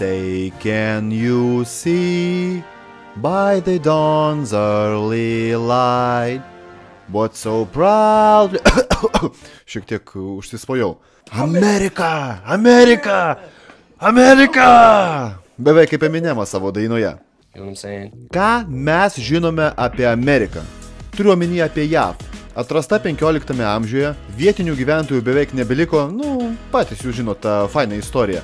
say, can you see by the dawn's early light what so proudly... Šiek tiek užsisvajau. Amerika! Amerika! Amerika! Beveik kaip Eminema savo dainoje. Ką mes žinome apie Ameriką? Turiu omeny apie JAV. Atrasta 15 amžiuje, vietinių gyventojų beveik nebeliko, nu, patys jūs žinot tą fainą istoriją.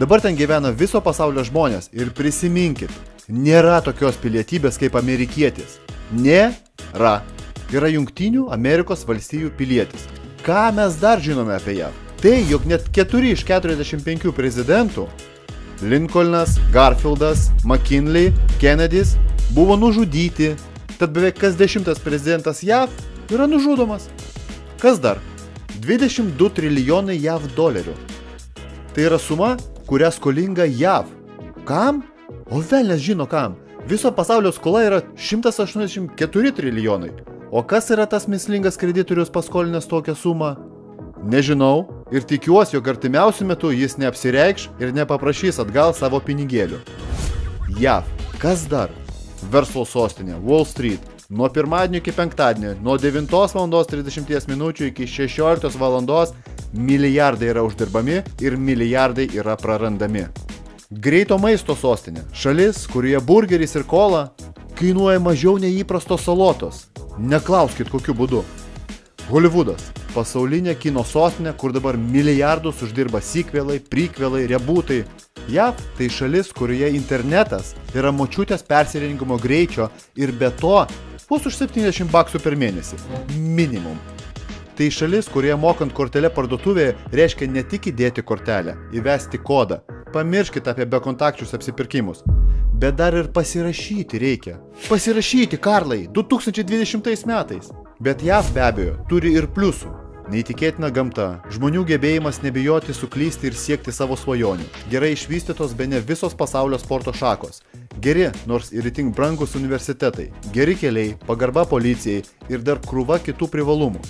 Dabar ten gyvena viso pasaulio žmonės ir prisiminkit, nėra tokios pilietybės kaip amerikietis. Nėra. Yra Jungtinių Amerikos valstijų pilietis. Ką mes dar žinome apie JAV? Tai, jog net 4 iš 45 prezidentų, Lincolnas, Garfieldas, McKinley, Kennedys, buvo nužudyti, tad beveik kas 10 prezidentas JAV yra nužudomas. Kas dar? 22 trilijonai JAV dolerių. Tai yra suma, kurią skolinga JAV. Kam? O velnias žino kam. Viso pasaulio skola yra 184 trilijonai. O kas yra tas mįslingas kreditorius paskolinęs tokią sumą? Nežinau ir tikiuosi, jog artimiausiu metu jis neapsireikš ir nepaprašys atgal savo pinigėlių. JAV. Kas dar? Verslo sostinė Wall Street. Nuo pirmadienio iki penktadienio, nuo 9:30 iki 16:00 milijardai yra uždirbami ir milijardai yra prarandami. Greito maisto sostinė – šalis, kurioje burgeris ir kola kainuoja mažiau nei įprastos salotos. Neklauskit kokiu būdu. Hollywoodas – pasaulinė kino sostinė, kur dabar milijardus uždirba sikvelai, prikvelai, rebūtai. JAV tai šalis, kurioje internetas yra močiutės persirinkimo greičio ir be to bus už $70 per mėnesį. Minimum. Tai šalis, kurioje mokant kortelę parduotuvėje reiškia ne tik įdėti kortelę, įvesti kodą. Pamirškite apie bekontakčius apsipirkimus. Bet dar ir pasirašyti reikia. Pasirašyti, Karlai, 2020 metais. Bet JAV be abejo turi ir pliusų. Neįtikėtina gamta, žmonių gebėjimas nebijoti suklysti ir siekti savo svajonių, gerai išvystytos bene visos pasaulio sporto šakos, geri, nors ir itin brangus universitetai, geri keliai, pagarba policijai ir dar krūva kitų privalumų.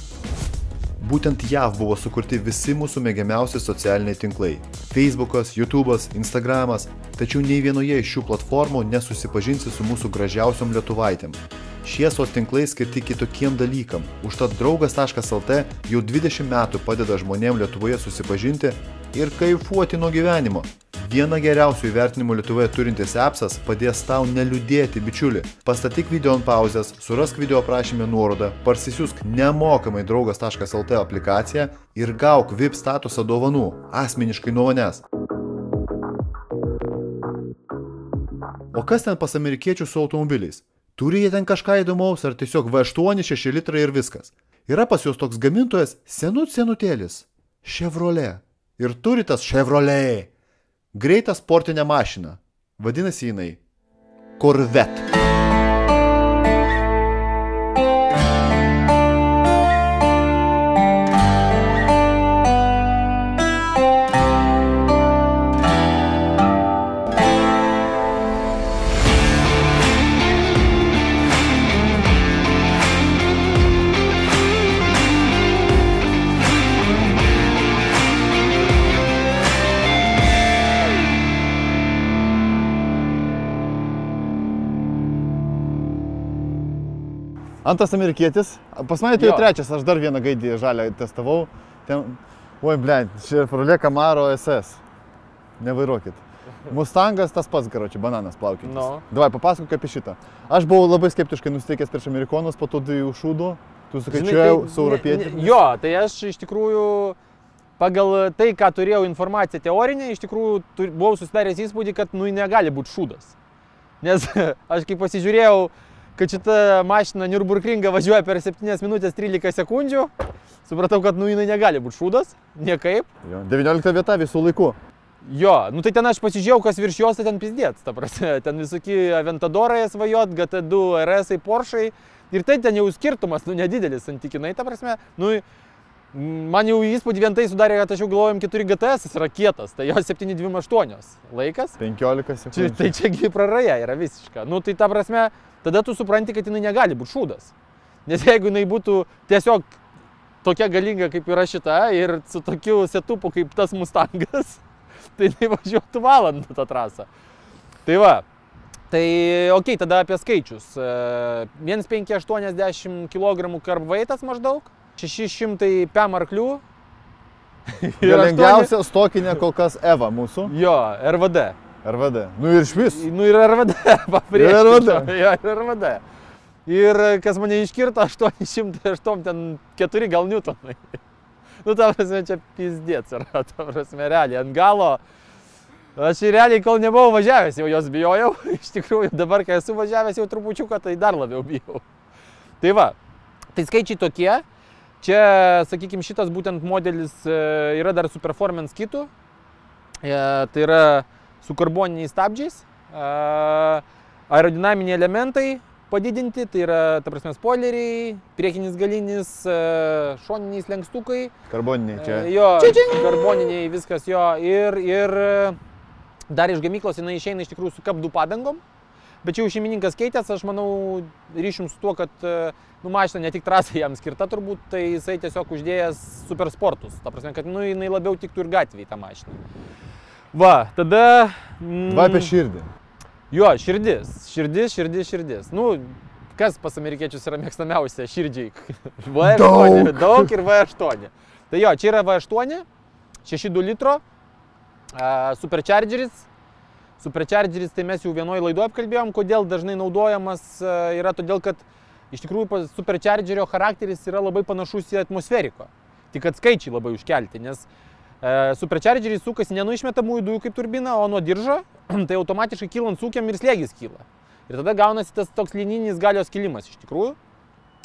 Būtent JAV buvo sukurti visi mūsų mėgiamiausi socialiniai tinklai – Facebookas, YouTube'as, Instagram'as, tačiau nei vienoje iš šių platformų nesusipažinsi su mūsų gražiausiom lietuvaitėm. Šie socialiniai tinklai skirti kitokiem dalykam, užtat draugas.lt jau 20 metų padeda žmonėm Lietuvoje susipažinti ir kaifuoti nuo gyvenimo. Viena geriausių įvertinimų Lietuvoje turintis appsas padės tau neliūdėti, bičiulį. Pastatyk video ant pauzės, surask video aprašymę nuorodą, parsisiusk nemokamai draugas.lt aplikaciją ir gauk VIP statusą dovanų, asmeniškai nuo manęs. O kas ten pas amerikiečių su automobiliais? Turi jie ten kažką įdomaus, ar tiesiog V8, 6 litrai ir viskas. Yra pas jos toks gamintojas senutėlis – Chevrolet. Ir turi tas Chevrolet greitą sportinę mašiną. Vadinasi jinai – Corvette. Antras amerikietis, pas mane tai jau trečias, aš dar vieną gaidį žalią testavau, ten, oi blėn, Chevrolet Camaro SS, nevairuokit. Mustangas tas pats, karočiui, bananas plaukintis. Davai, papasakok apie šitą. Aš buvau labai skeptiškai nusiteikęs prieš amerikonus, po to dviejų šūdų, tu sukaičiuojau su europietėmis. Jo, tai aš iš tikrųjų, pagal tai, ką turėjau informaciją teorinę, iš tikrųjų buvau susidaręs įspūdį, kad nu negali būti šūdas. Nes aš kaip pasižiūrėjau, kad šita mašina Nürburgringą važiuoja per 7 min. 13 sek. Supratau, kad nu jinai negali būti šūdas, niekaip. 19 vieta visų laikų. Jo, nu tai ten aš pasižiūrėjau, kas virš jos, ten pizdėts, ta prasme. Ten visokie Aventadorai svajot, GT2 RS, Porsche'ai. Ir tai ten jau skirtumas, nu nedidelis santykinai, ta prasme. Nu, man jau įspūdį vien tai sudarė, kad aš jau galvojom 4 GTS raketas, tai jo 728 laikas. 15 sekundžių. Tai čiagi praraja yra visiška. Nu tai ta prasme, tada tu supranti, kad jinai negali būti šūdas. Nes jeigu jinai būtų tiesiog tokia galinga, kaip yra šita ir su tokiu setupu, kaip tas Mustangas, tai tai važiuotų valandą tą trasą. Tai va. Tai ok, tada apie skaičius. 1580 kg karbvaitas maždaug, 600 PM arklių. Ir lengviausia stokinė kol kas EVA mūsų. Jo, RVD. RVD. Nu ir švis. Nu ir RVD. Ir RVD. Jo, ir RVD. Ir kas mane iškirto, 804 gal Newtonai. Nu, ta prasme, čia pizdėts yra, ta prasme, realiai. Ant galo, aš realiai, kol nebuvau važiavęs, jau jos bijojau. Iš tikrųjų, dabar, kai esu važiavęs jau trupučiuką, tai dar labiau bijau. Tai va, tai skaičiai tokie. Čia, sakykime, šitas būtent modelis yra dar su performance kitu. Tai yra su karboniniais stabdžiais. Aerodinaminiai elementai padidinti, tai yra, ta prasme, spoileriai, priekinis galinis, šoniniai slenkstukai. Karboniniai čia. Jo, karboniniai viskas jo. Ir dar iš gamyklos jinai išeina iš tikrųjų su KAP2 padangom. Bet jau šeimininkas keitės, aš manau, ryšim su tuo, kad nu, mašina ne tik trasai jam skirta turbūt, tai jisai tiesiog uždėjęs super sportus. Ta prasme, kad nu, jinai labiau tiktų ir gatvėj tą mašiną. Va, tada... Va apie širdį. Jo, širdis. Nu, kas pas amerikiečius yra mėgstamiausia širdžiai? V8. Daug ir V8. Tai jo, čia yra V8, 6,2 litro, superchargeris. Superchargeris, tai mes jau vienoje laidoje apkalbėjom, kodėl dažnai naudojamas yra, todėl kad iš tikrųjų superchargerio charakteris yra labai panašus į atmosferiko. Tik kad skaičiai labai užkelti, nes superchargeris sukasi ne nuo išmetamųjų dujų kaip turbina, o nuo diržo, tai automatiškai kylant sūkiam ir slėgis kyla. Ir tada gaunasi tas toks lininis galios kilimas iš tikrųjų.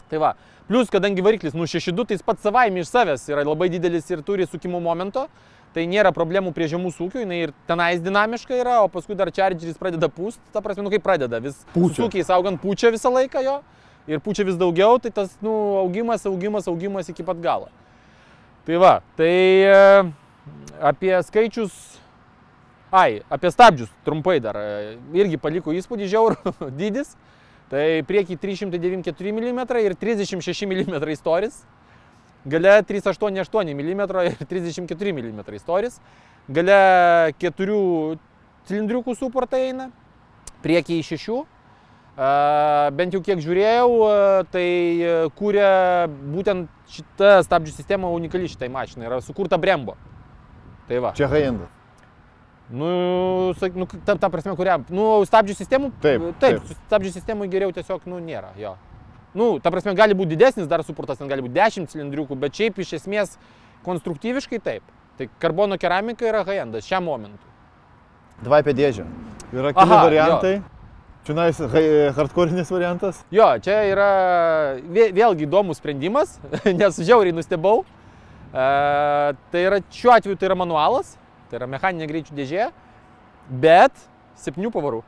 Tai va, plus kadangi variklis nu 6,2, tai jis pats savaime iš savęs yra labai didelis ir turi sukimo momento. Tai nėra problemų prie žemų sūkių, jinai ir tenais dinamiška yra, o paskui dar chargeris pradeda pūst, ta prasme, nu kaip pradeda, vis sūkiai saugant pučia visą laiką jo, ir pučia vis daugiau, tai tas, nu, augimas iki pat galo. Tai va, tai apie skaičius, apie stabdžius trumpai dar, irgi paliko įspūdį žiaurų dydis, tai priekį 394 mm ir 36 mm storis. Gale 388 mm ir 34 mm storis. Gale 4 cilindriukų suportai eina, priekiai 6. Bent jau kiek žiūrėjau, tai kuria būtent šita stabdžių sistema unikali šitai mašinai. Yra sukurta Brembo. Tai va. Čia high-end. Nu, ta prasme, kuriam. Nu, stabdžių sistemų? Taip. Stabdžių sistemų geriau tiesiog, nu, nėra. Jo. Nu, ta prasme, gali būti didesnis dar suportas, ten gali būti 10 cilindriukų, bet šiaip iš esmės konstruktyviškai taip. Tai karbono keramika yra high-endas šiam momentui. Davai apie dėžę. Yra keli variantai. Čionais hardcore'inis variantas. Jo, čia yra vėlgi įdomus sprendimas, nes žiauriai nustebau. Tai yra, šiuo atveju tai yra manualas, tai yra mechaninė greičių dėžė, bet 7 pavarų.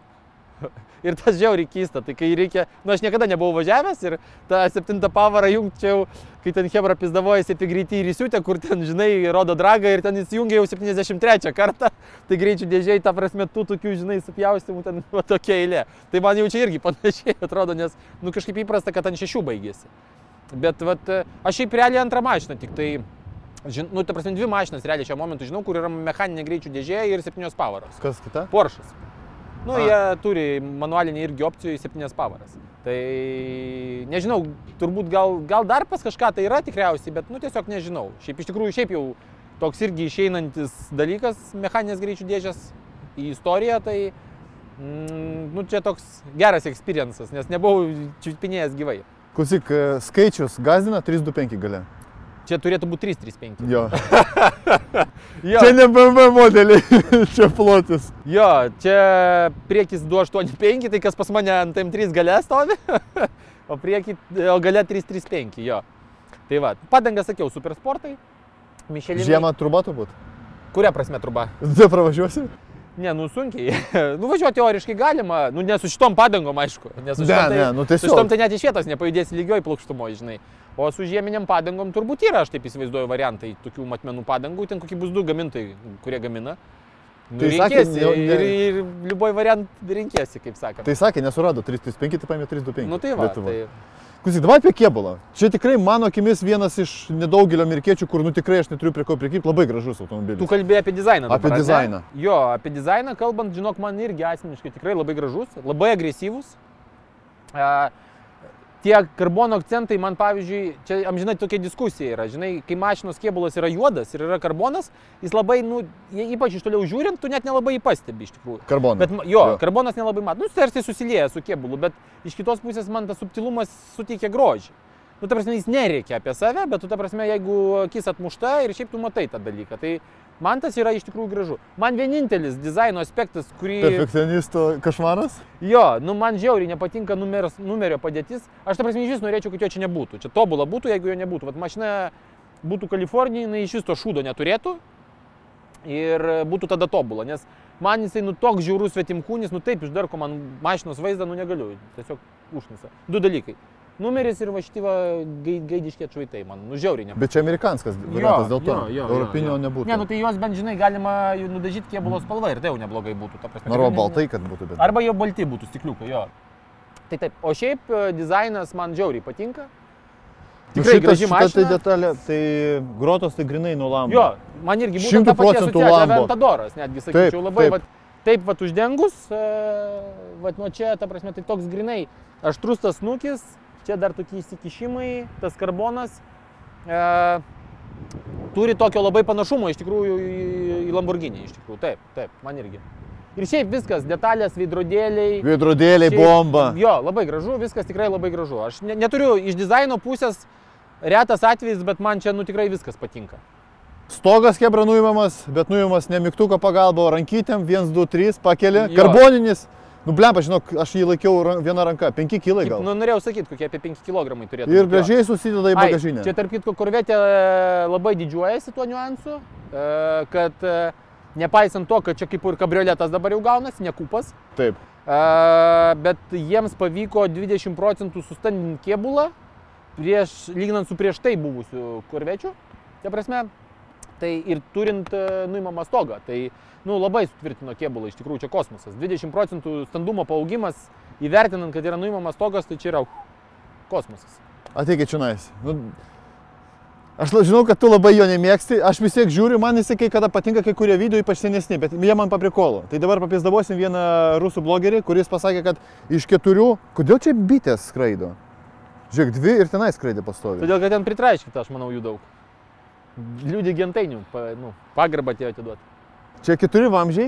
Ir tas žiauriai keista, tai kai reikia, nu aš niekada nebuvau važiavęs ir tą 7 pavarą jungčiau, kai ten Hebra pizdavojasi apie greitį ir įsiutę, kur ten, žinai, rodo dragą ir ten įsijungia jau 73 kartą, tai greičių dėžiai, ta prasme, tu tokių, žinai, supjaustimų ten va, tokia eilė. Tai man jau čia irgi panašiai atrodo, nes, nu kažkaip įprasta, kad ant 6 baigėsi. Bet, vat, aš šiaip realiai antrą mašiną, tik tai... Nu, ta prasme, 2 mašinas realiai šiuo momentu, žinau, kur yra mechaninė greičių dėžė ir 7 pavaros. Kas kita? Porsche'as. Nu, jie turi manualinį irgi opcijų į 7 pavaras. Tai nežinau, turbūt gal dar pas kažką tai yra tikriausiai, bet nu tiesiog nežinau. Šiaip iš tikrųjų, šiaip jau toks irgi išeinantis dalykas mechaninės greičių dėžės į istoriją, tai nu čia toks geras experiences, nes nebuvau čiupinėjęs gyvai. Klausyk, skaičius gazdina 325 gale. Čia turėtų būti 335. Jo. Čia ne BMW modeliai, čia plotis. Jo, čia priekis 285, tai kas pas mane ant M3 gale stovi, o gale 335, jo. Tai va, padanga, sakiau, supersportai, mišelinai. Žiemą truba turbūt? Kuria prasme truba? Tu pravažiuosi? Ne, nu sunkiai. Nu važiuoti teoriškai galima, nu ne su šitom padangom, aišku. Su šitom tai net iš vietos nepajudėsi lygioj plokštumoje, žinai. O su žieminiam padangom turbūt yra, aš taip įsivaizduoju, variantai tokių matmenų padangų, ten kokie bus 2 gamintojai, kurie gamina. Nu, tai sakė, ir liuboj variant rinkėsi, kaip sakant. Tai sakė, nesurado 335, tai paėmė 325. Nu tai va, Lietuvoje. Tai... Klausyk, dabar apie kėbulą. Čia tikrai mano akimis vienas iš nedaugelio amerikiečių, kur nu tikrai aš neturiu prie ko prikibti, labai gražus automobilis. Tu kalbėjai apie dizainą dabar, apie dizainą. Ne? Jo, apie dizainą kalbant, žinok, man irgi asmeniškai tikrai labai gražus, labai agresyvus. Tie karbono akcentai man, pavyzdžiui, čia, amžinai, tokia diskusija yra, žinai, kai mašinos kėbulas yra juodas ir yra karbonas, jis labai, nu, ypač iš toliau žiūrint, tu net nelabai pastebi iš tikrųjų. Karbonas. Bet, jo, karbonas nelabai mat. Nu, tarsi susilieja su kėbulu, bet iš kitos pusės man tas subtilumas suteikia grožį. Nu, ta prasme, jis nereikia apie save, bet tu, ta prasme, jeigu akis atmušta ir šiaip tu matai tą dalyką, tai man tas yra iš tikrųjų gražu. Man vienintelis dizaino aspektas, kurį... Perfekcionisto kašmaras? Jo, nu man žiauriai nepatinka numerio padėtis. Aš, ta prasme, iš vis norėčiau, kad jo čia nebūtų. Čia tobula būtų, jeigu jo nebūtų. Vat mašina būtų Kalifornijai, jinai iš vis to šūdo neturėtų ir būtų tada tobula, nes man jisai, nu, toks žiaurus svetimkūnis, nu taip išdarko man mašinos vaizdą, nu negaliu, tiesiog užnisa. Du dalykai. Numeris ir vaštyva gaidiški atšvaitai, man, nu, žiauriai nebūt. Bet čia amerikanskas variantas dėl to, europinio nebūtų. Ne, nu tai juos bent, žinai, galima nudažyti kėbulos spalva ir tai jau neblogai būtų. Arba baltai, kad būtų, bet... Arba jo balti būtų stikliukai, jo. Tai taip, o šiaip dizainas man žiauriai patinka. Tikrai graži mašina. Šitą tai detalę, tai grotos tai grinai nuo Lambo. Jo, man irgi būtų ta pati asociacija, Aventadoras, netgi sakyčiau, labai, taip, vat uždengus, vat nuo čia, ta prasme, tai toks grinai aštrus tas nukis. Čia dar tokie įsikišimai, tas karbonas turi tokio labai panašumo iš tikrųjų į Lamborghini, iš tikrųjų, taip, taip, man irgi. Ir šiaip viskas, detalės, veidrodėliai. Veidrodėliai, šiaip, bomba. Jo, labai gražu, viskas tikrai labai gražu. Aš neturiu iš dizaino pusės retas atvejis, bet man čia, nu, tikrai viskas patinka. Stogas, kebra, nuimamas, bet nuimamas ne mygtuko pagalba, o rankytėm, 1, 2, 3, pakelė, karboninis. Nu, blemba, žinok, aš jį laikiau vieną ranką, 5 kilai gal. Nu, norėjau sakyti, kokie apie 5 kilogramai turėtų. Ir gražiai susideda į bagažinę. Čia, tarp kitko, Corvette labai didžiuojasi tuo niuansu, kad nepaisant to, kad čia kaip ir kabrioletas dabar jau gaunasi, ne kupas. Taip. Bet jiems pavyko 20% sustandinti kėbulą, lyginant su prieš tai buvusiu Corvette'u. Tai prasme, tai ir turint nuimamą stogą, tai, nu, labai sutvirtino kėbulą, iš tikrųjų čia kosmosas. 20% standumo paaugimas, įvertinant, kad yra nuimamas stogas, tai čia yra kosmosas. Ateikit čionais. Nu, aš žinau, kad tu labai jo nemėgsti, aš vis tiek žiūriu, man jisai kai kada patinka kai kurie video, ypač senesni, bet jie man paprikolo. Tai dabar papizdavosim vieną rusų blogerį, kuris pasakė, kad iš 4, kodėl čia bitės skraido? Žiūrėk, 2 ir tenai skraidė pastovi. Todėl, kad ten pritraiškite, aš manau, jų daug. Liūdį gentainių, nu, pagarbą atėjo atiduoti. Čia 4 vamžiai.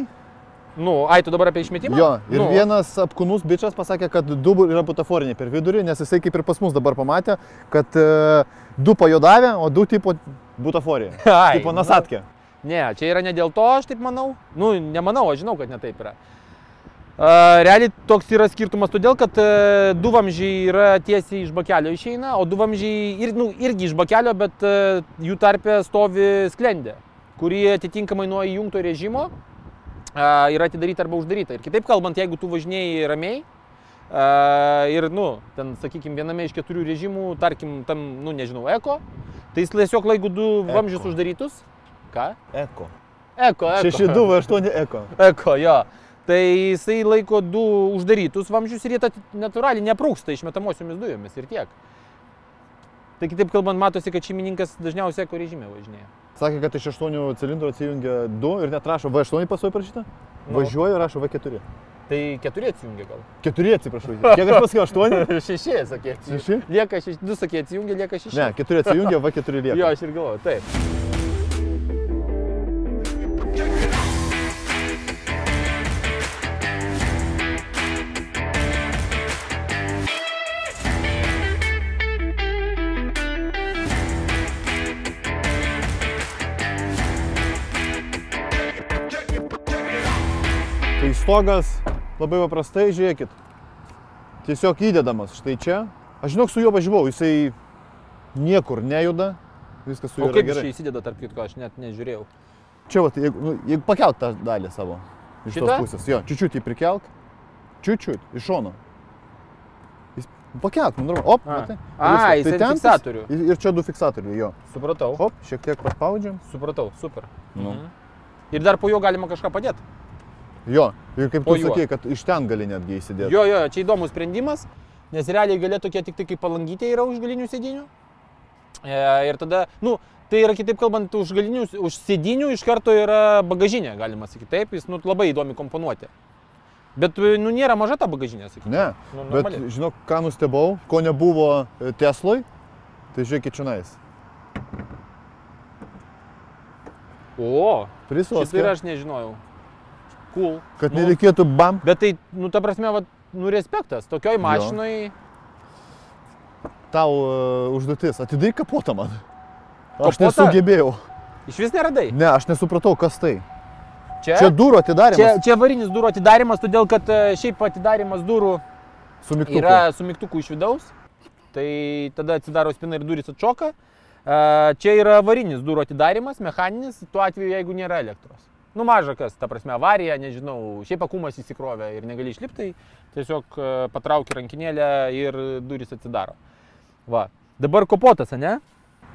Nu, ai, tu dabar apie išmetimą? Jo, ir nu, vienas apkūnus bičas pasakė, kad 2 yra butaforiniai per vidurį, nes jisai kaip ir pas mus dabar pamatė, kad 2 pajodavę, o 2 tipo butaforija. Ai, tipo nasatkė. Nu, ne, čia yra ne dėl to, aš taip manau. Nu, nemanau, aš žinau, kad ne taip yra. Realiai toks yra skirtumas todėl, kad 2 vamžiai yra tiesiai iš bakelio išeina, o 2 vamžiai ir, nu, irgi iš bakelio, bet jų tarpė stovi sklendė, kuri atitinkamai nuo įjungto režimo yra atidaryta arba uždaryta. Ir kitaip kalbant, jeigu tu važinėjai ramiai ir, nu, ten, sakykime, viename iš 4 režimų, tarkim, tam, nu, nežinau, eko, tai jis tiesiog laiko 2 vamžius uždarytus. Ką? Eko. Eko, eko. 6, 2, 8, eko. Eko, jo. Tai jisai laiko 2 uždarytus vamžius ir jie natūraliai neprūksta išmetamosiomis dujomis ir tiek. Tai kitaip kalbant, matosi, kad šeimininkas dažniausiai eko režime važinėja. Sakė, kad iš 8 cilindrų atsijungia 2 ir net rašo V8 pasoj parašyta, nu, važiuoja ir rašo V4. Tai 4 atsijungia gal? 4 atsiprašau. Kiek aš pasakiau, 8? 6, sakė. 6? Lieka 6, 2 sakė atsijungia, lieka 6. Ne, 4 atsijungia, V4 lieka. Jo, aš ir galvoju, taip. Stogas labai paprastai, žiūrėkit, tiesiog įdedamas štai čia. Aš žinok, su juo važiavau, jisai niekur nejuda, viskas su juo yra gerai. O kaip jis įsideda, tarp kitko, aš net nežiūrėjau. Čia, va, jeigu pakelt tą dalį savo iš tos pusės, jo, čiučiut jį prikelk, čiučiut iš šono. Pakelt, nu, op, matai. A, jisai fiksatorių. Ir čia 2 fiksatorių, jo. Supratau. Op, šiek tiek paspaudžiam. Supratau, super. Nu. ir dar po jo galima kažką padėti. Jo, ir kaip tu sakei, kad iš ten gali netgi įsidėti. Jo, jo, čia įdomus sprendimas, nes realiai galia tokie tik tai kaip palangytė yra už galinių sėdinių. Ir tada, nu, tai yra kitaip kalbant, už sėdinių iš karto yra bagažinė, galima sakyti taip, jis nu, labai įdomi komponuoti. Bet nu, nėra maža ta bagažinė, sakyti. Ne, nu, bet žinok, ką nustebau, ko nebuvo Tesloj, tai žiūrėkit čionais. O, šitą ir aš nežinojau. Cool. Kad nu, nereikėtų bam. Bet tai, nu, ta prasme, va, nu, respektas, tokioj mašinoj. Tau užduotis, atidai kapotą man. Kapota? Aš nesugebėjau. Iš vis neradai? Ne, aš nesupratau, kas tai. Čia? Čia durų atidarimas. Čia varinis durų atidarimas, todėl kad šiaip atidarimas durų su mygtuku. Yra su mygtuku iš vidaus. Tai tada atsidaro spina ir durys atšoka. Čia yra varinis durų atidarimas, mechaninis, tuo atveju, jeigu nėra elektros. Nu, maža kas, ta prasme, avarija, nežinau, šiaip akumas įsikrovė ir negali išlipti, tiesiog patrauki rankinėlę ir durys atsidaro. Va, dabar kopotas, ane?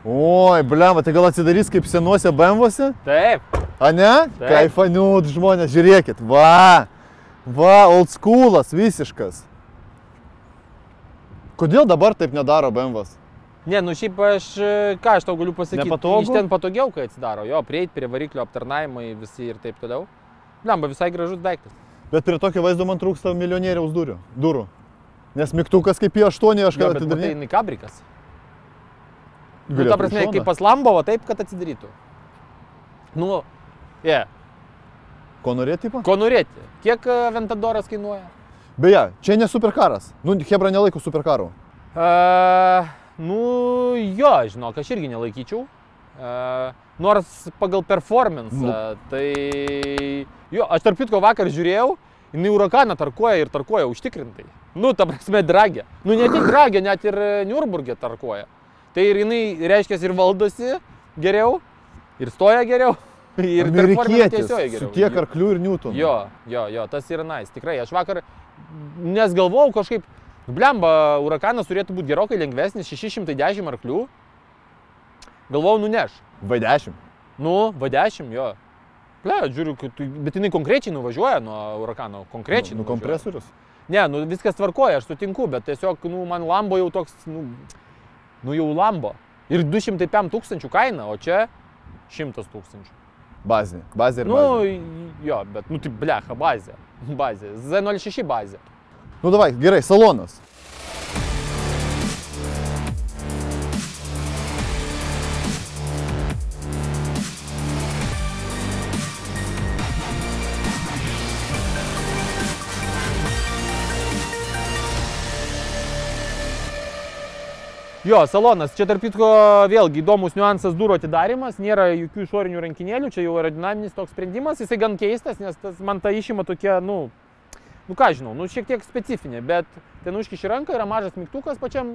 Oi, blemba, tai gal atsidarys kaip senuose BMW'ose? Taip. Ane? Taip. Kaifaniut žmonės, žiūrėkit, va, va, old school'as visiškas. Kodėl dabar taip nedaro BMW'as? Ne, nu šiaip aš, ką aš tau galiu pasakyti, iš ten patogiau, kai atsidaro, jo, prieit prie variklio aptarnavimai visi ir taip toliau. Lemba, visai gražus daiktas. Bet prie tokio vaizdo man trūksta milijonieriaus durų. Nes mygtukas kaip į 8, aš ką atidarinėjau. Bet tai kabrikas. Nu, ta prasme, kaip pas Lambo, taip, kad atsidarytų. Nu, jie. Ko norėti, tipo? Ko norėti. Kiek Aventadoras kainuoja? Beje, čia ne superkaras. Nu, hebra nelaiko superkarų. Nu, jo, žinok, aš irgi nelaikyčiau, nors pagal performance, tai... Jo, aš tarp kitko vakar žiūrėjau, jinai Huracaną tarkuoja ir tarkuoja užtikrintai. Nu, ta prasme, dragė. Nu, ne tik dragė, net ir Nürburgė tarkuoja. Tai ir jinai, reiškia, ir valdosi geriau, ir stoja geriau, ir performance tiesioja geriau. Su tiek arklių ir Newton. Jo, jo, jo, tas yra nice, tikrai. Aš vakar nesgalvau kažkaip... Blemba, Huracanas turėtų būti gerokai lengvesnis, 610 arklių. Galvau, nu neš. V10. Nu, V10, jo. Ble, žiūriu, bet jinai konkrečiai nuvažiuoja nuo Huracano, konkrečiai nuvažiuoja. Nu, kompresorius? Ne, nu viskas tvarkoja, aš sutinku, bet tiesiog, nu, man Lambo jau toks, nu jau Lambo. Ir 205 000 kaina, o čia 100 000. Bazė, bazė ir bazė. Nu, jo, bet, nu, tai blecha, bazė, bazė, Z06 bazė. Nu, davai, gerai, salonas. Jo, salonas. Čia tarp kitko vėlgi įdomus niuansas durų atidarimas. Nėra jokių išorinių rankinėlių, čia jau aerodinaminis toks sprendimas. Jisai gan keistas, nes man ta išima tokia, nu... Nu ką žinau, nu šiek tiek specifinė, bet ten užkiši ranką, yra mažas mygtukas pačiam,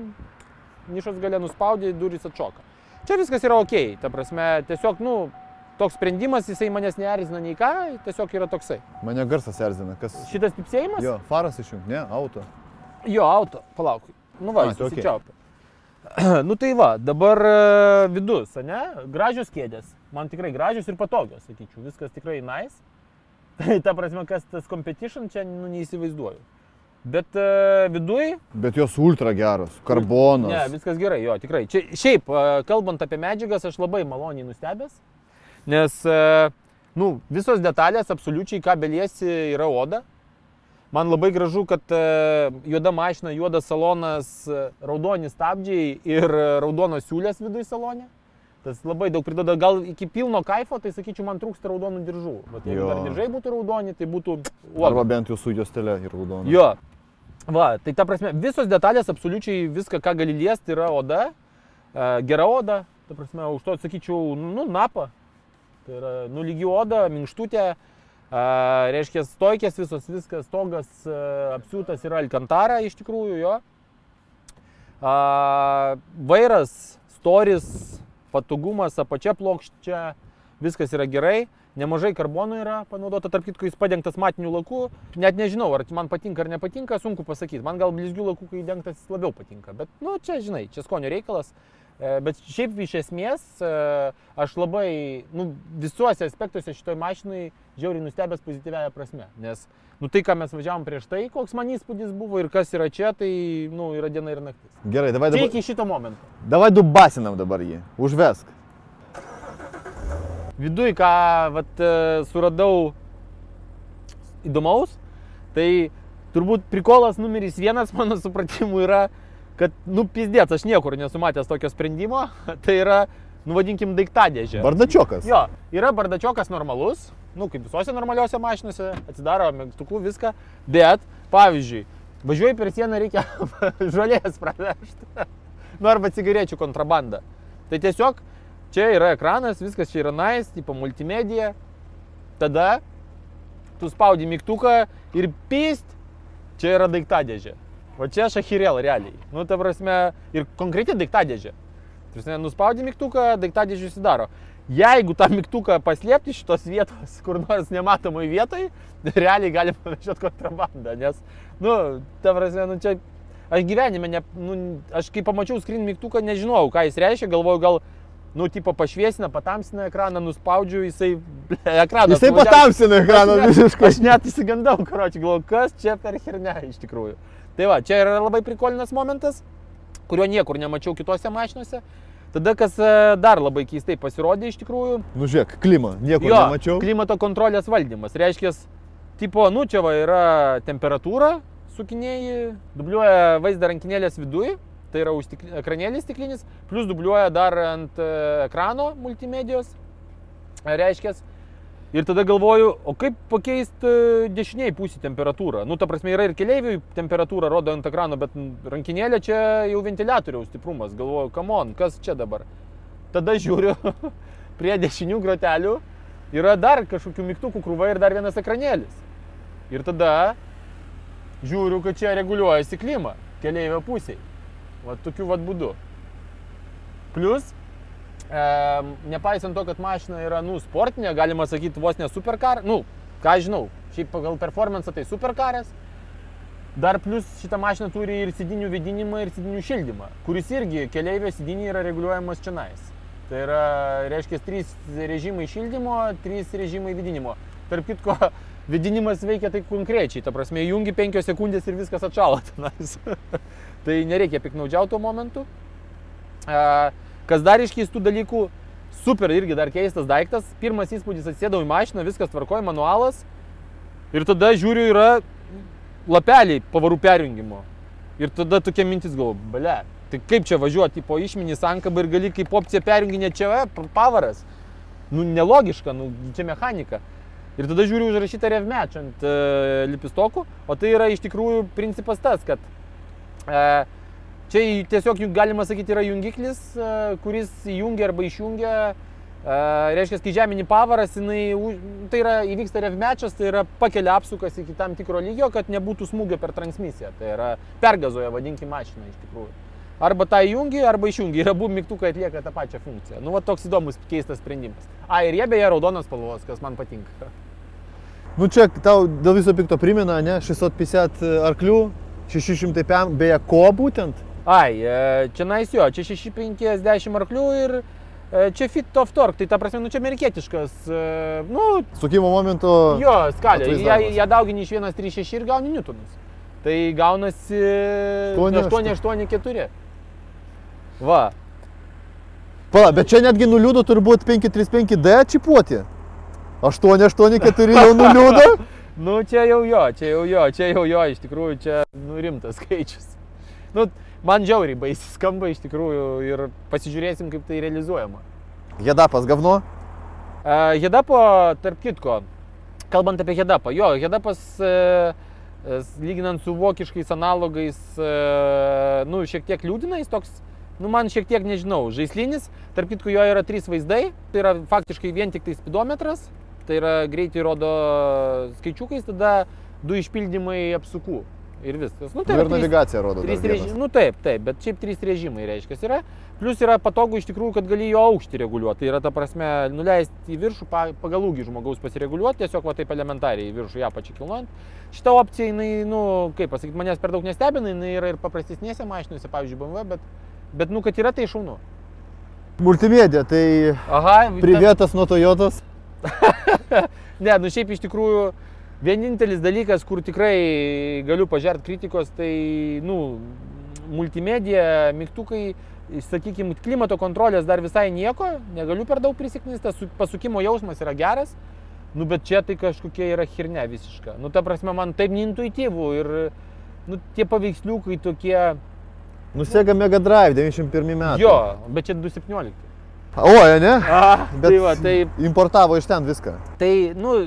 nišos gale nuspaudė, durys atšoka. Čia viskas yra ok, ta prasme, tiesiog, nu, toks sprendimas, jisai manęs neerzina nei ką, tiesiog yra toksai. Mane garsas erzina, kas... Šitas pipsėjimas? Jo, faras išjungt, ne, auto. Jo, auto, palauk, nu va, jis susičiaupė. Nu tai va, dabar vidus, ane, gražios kėdės, man tikrai gražios ir patogios, sakyčiau, viskas tikrai nice. Ta prasme, kas tas competition, čia nu, neįsivaizduoju. Bet vidui... Bet jos ultra geros, karbonas. Ne, viskas gerai, jo, tikrai. Čia, šiaip, kalbant apie medžiagas, aš labai maloniai nustebęs, nes nu, visos detalės absoliučiai, ką beliesi, yra oda. Man labai gražu, kad juoda mašina, juodas salonas, raudoni stabdžiai ir raudonos siūlės vidui salone. Tas labai daug prideda, gal iki pilno kaifo, tai sakyčiau, man trūksta raudonų diržų. Bet jeigu dar diržai būtų raudoni, tai būtų... Arba bent jau su juostele ir raudonų. Jo. Va, tai ta prasme, visos detalės, absoliučiai viską, ką gali liesti, yra oda, gera oda. Ta prasme, už to, sakyčiau, nu, napa. Tai yra, nu, lygi oda, minkštutė, reiškia, stojkės visos, viskas, stogas, apsiūtas yra Alcantara, iš tikrųjų, jo. Vairas, storis, patogumas, apačia plokščia, viskas yra gerai, nemažai karbono yra panaudota, tarp kitko jis padengtas matiniu laku, net nežinau, ar man patinka ar nepatinka, sunku pasakyti, man gal blizgių lakų, kai dengtas, labiau patinka, bet, nu, čia, žinai, čia skonio reikalas, Bet šiaip iš esmės aš labai, visuose aspektuose šitoj mašinai žiauriai nustebęs pozityviąją prasme. Nes, tai ką mes važiavom prieš tai, koks man įspūdis buvo ir kas yra čia, tai, yra diena ir naktis. Gerai, davai dabar... Čia iki šito momento. Davai dubasinam dabar jį, užvesk. Viduj, ką, suradau įdomaus, tai turbūt prikolas numeris vienas, mano supratimu, yra kad, pizdėts, aš niekur nesumatęs tokio sprendimo, tai yra, vadinkim, daiktadėžė. Bardačiokas. Jo, yra bardačiokas normalus, kaip visose normaliuose mašinose, atsidaro mygtukų viską, bet, pavyzdžiui, važiuoji per sieną, reikia žolės pravežti, arba cigarečių kontrabandą. Tai tiesiog, čia yra ekranas, viskas čia yra nice, tipo multimedija, tada tu spaudi mygtuką ir pist, čia yra daiktadėžė. O čia šachirėl realiai. Ta prasme, ir konkreti daiktadėžė. Nuspaudi mygtuką, daiktadėžė įsidaro. Jeigu tą mygtuką paslėpti šitos vietos, kur nors nematomai vietai, realiai galima pavežėti kontrabandą. Nes, ta prasme, čia aš gyvenime, aš kai pamačiau screen mygtuką, nežinojau, ką jis reiškia. Galvojau, gal, tipo pašviesina, patamsina ekraną, nuspaudžiu, jisai ekranas. Jisai patamsina ekraną visiškai. Aš net įsigandau, karočiui, galvoju, kas čia per hernia iš tikrųjų. Tai va, čia yra labai prikolinas momentas, kurio niekur nemačiau kitose mašinose. Tada, kas dar labai keistai pasirodė iš tikrųjų... Žiūrėk, klima, niekur nemačiau. Jo, klimato kontrolės valdymas. Reiškia, tipo, čia va yra temperatūra, sukinėjai, dubliuoja vaizdą rankinėlės vidui, tai yra ekranėlis stiklinis, plus dubliuoja dar ant ekrano multimedijos. Reiškia, ir tada galvoju, o kaip pakeisti dešiniai pusį temperatūrą? Ta prasme, yra ir keleiviui temperatūra, rodo ant ekrano, bet rankinėlė čia jau ventiliatoriaus stiprumas. Galvoju, come on, kas čia dabar? Tada žiūriu, prie dešinių grotelių yra dar kažkokių mygtukų krūva ir dar vienas ekranėlis. Ir tada žiūriu, kad čia reguliuojasi klima keleivio pusiai. Tokiu būdu. Plus... Nepaisant to, kad mašina yra, sportinė, galima sakyti, vos ne superkar, ką žinau, šiaip pagal performansą tai superkaras, dar plus šitą mašiną turi ir sėdinių vėdinimą, ir sėdinių šildymą, kuris irgi keleivio sėdiniai yra reguliuojamas čionais. Tai yra, reiškia, 3 režimai šildymo, 3 režimai vėdinimo. Tarp kitko, vėdinimas veikia tai konkrečiai, ta prasme, jungi 5 sekundės ir viskas atšalo tenais. Tai nereikia piknaudžiauti tuo momentu. Kas dar iš keistų dalykų, super irgi dar keistas daiktas. Pirmas įspūdis, atsėdau į mašiną, viskas tvarkoj, manualas. Ir tada žiūriu, yra lapeliai pavarų perjungimo. Ir tada tokia mintis galvoju, bale, tai kaip čia važiuoti, po išminį sankabą ir gali kaip opcija perjunginė čia pavaras. Nelogiška, čia mechanika. Ir tada žiūriu užrašytą revmatch ant lipistokų, o tai yra iš tikrųjų principas tas, kad čia tiesiog, galima sakyti, yra jungiklis, kuris įjungia arba išjungia, reiškia, kai žeminį pavaras, tai yra, įvyksta revmečias, tai yra pakelia apsukas iki tam tikro lygio, kad nebūtų smūgio per transmisiją, tai yra pergazoje, vadinkim, mašiną iš tikrųjų. Arba tą įjungi, arba išjungi, ir abu mygtukai atlieka tą pačią funkciją. Toks įdomus, keistas sprendimas. Ir jie beje raudonos spalvos, kas man patinka. Čia tau dėl viso pikto primena, ne, 650 arklių, 600 pėm, beje, ko būtent? Čia nais jo, čia 650 arklių ir čia fit of torque, tai ta prasme, čia amerikietiškas, sukimo momento... Jo, skalė, jie daugini iš 1,36 ir gauni niutonus. Tai gaunasi 8,84. Va. Pala, bet čia netgi nuliūdo turbūt 535D čipuoti. 8,84 jau nuliūdo. Čia jau jo, iš tikrųjų, čia rimtas skaičius. Man žiauriai baisiai skamba iš tikrųjų ir pasižiūrėsim, kaip tai realizuojama. Head-upas gavno? Head-upo, tarp kitko, kalbant apie head-upą, jo, head-upas, lyginant su vokiškais analogais, šiek tiek liūdinais toks, man šiek tiek, nežinau, žaislinis, tarp kitko, jo yra 3 vaizdai, tai yra faktiškai vien tik tai spidometras, tai yra greitį rodo skaičiukais, tada 2 išpildymai apsukų ir viskas. Ir navigacija rodo dar vienas. Taip, bet šiaip 3 režimai reiškia yra. Plus yra patogu iš tikrųjų, kad gali jo aukštį reguliuoti. Tai yra, ta prasme, nuleisti į viršų, pagal ūgį žmogaus pasireguliuoti, tiesiog va taip elementariai į viršų ją pačiakilnojant. Šitą opciją, kaip pasakyti, manęs per daug nestebina, jinai yra ir paprastesnėse mašinose, pavyzdžiui, BMW, bet kad yra tai šaunu. Multimedia, tai aha, privėtas nuo Toyotos. Ne, nu šiaip iš tikrųjų vienintelis dalykas, kur tikrai galiu pažert kritikos, tai, nu, multimedia, mygtukai, sakykime, klimato kontrolės dar visai nieko, negaliu per daug prisiknis, tas pasukimo jausmas yra geras, nu, bet čia tai kažkokia yra chirne visiška. Nu, ta prasme, man taip neintuityvų ir, nu, tie paveiksliukai tokie... Nu, Sega Mega Drive, 91 metai. Jo, bet čia 2.17. Oje, ne? A, bet tai va, tai... Importavo iš ten viską. Tai, nu,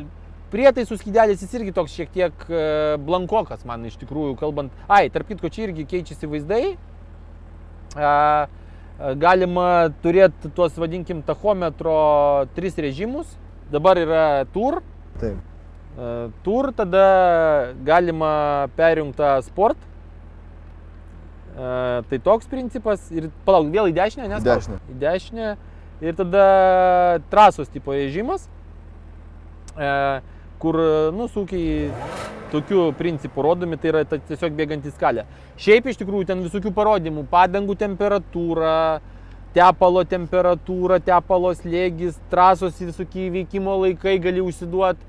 prietaisus skydelis jis irgi toks šiek tiek blankokas man iš tikrųjų, kalbant... Ai, tarp kitko, čia irgi keičiasi vaizdai. Galima turėti tuos, vadinkim, tachometro 3 režimus. Dabar yra Tour. Taip. Tour, tada galima perjungtą Sport. Tai toks principas ir, palauk, vėl į dešinę, nes? Dešinę. Į dešinę. Ir tada trasos tipo režimas, kur, nu, sūkiai tokiu principu rodomi, tai yra tiesiog bėgantį skalę. Šiaip iš tikrųjų ten visokių parodymų, padangų temperatūra, tepalo temperatūra, tepalo slėgis, trasos visokiai veikimo laikai, gali užsiduoti.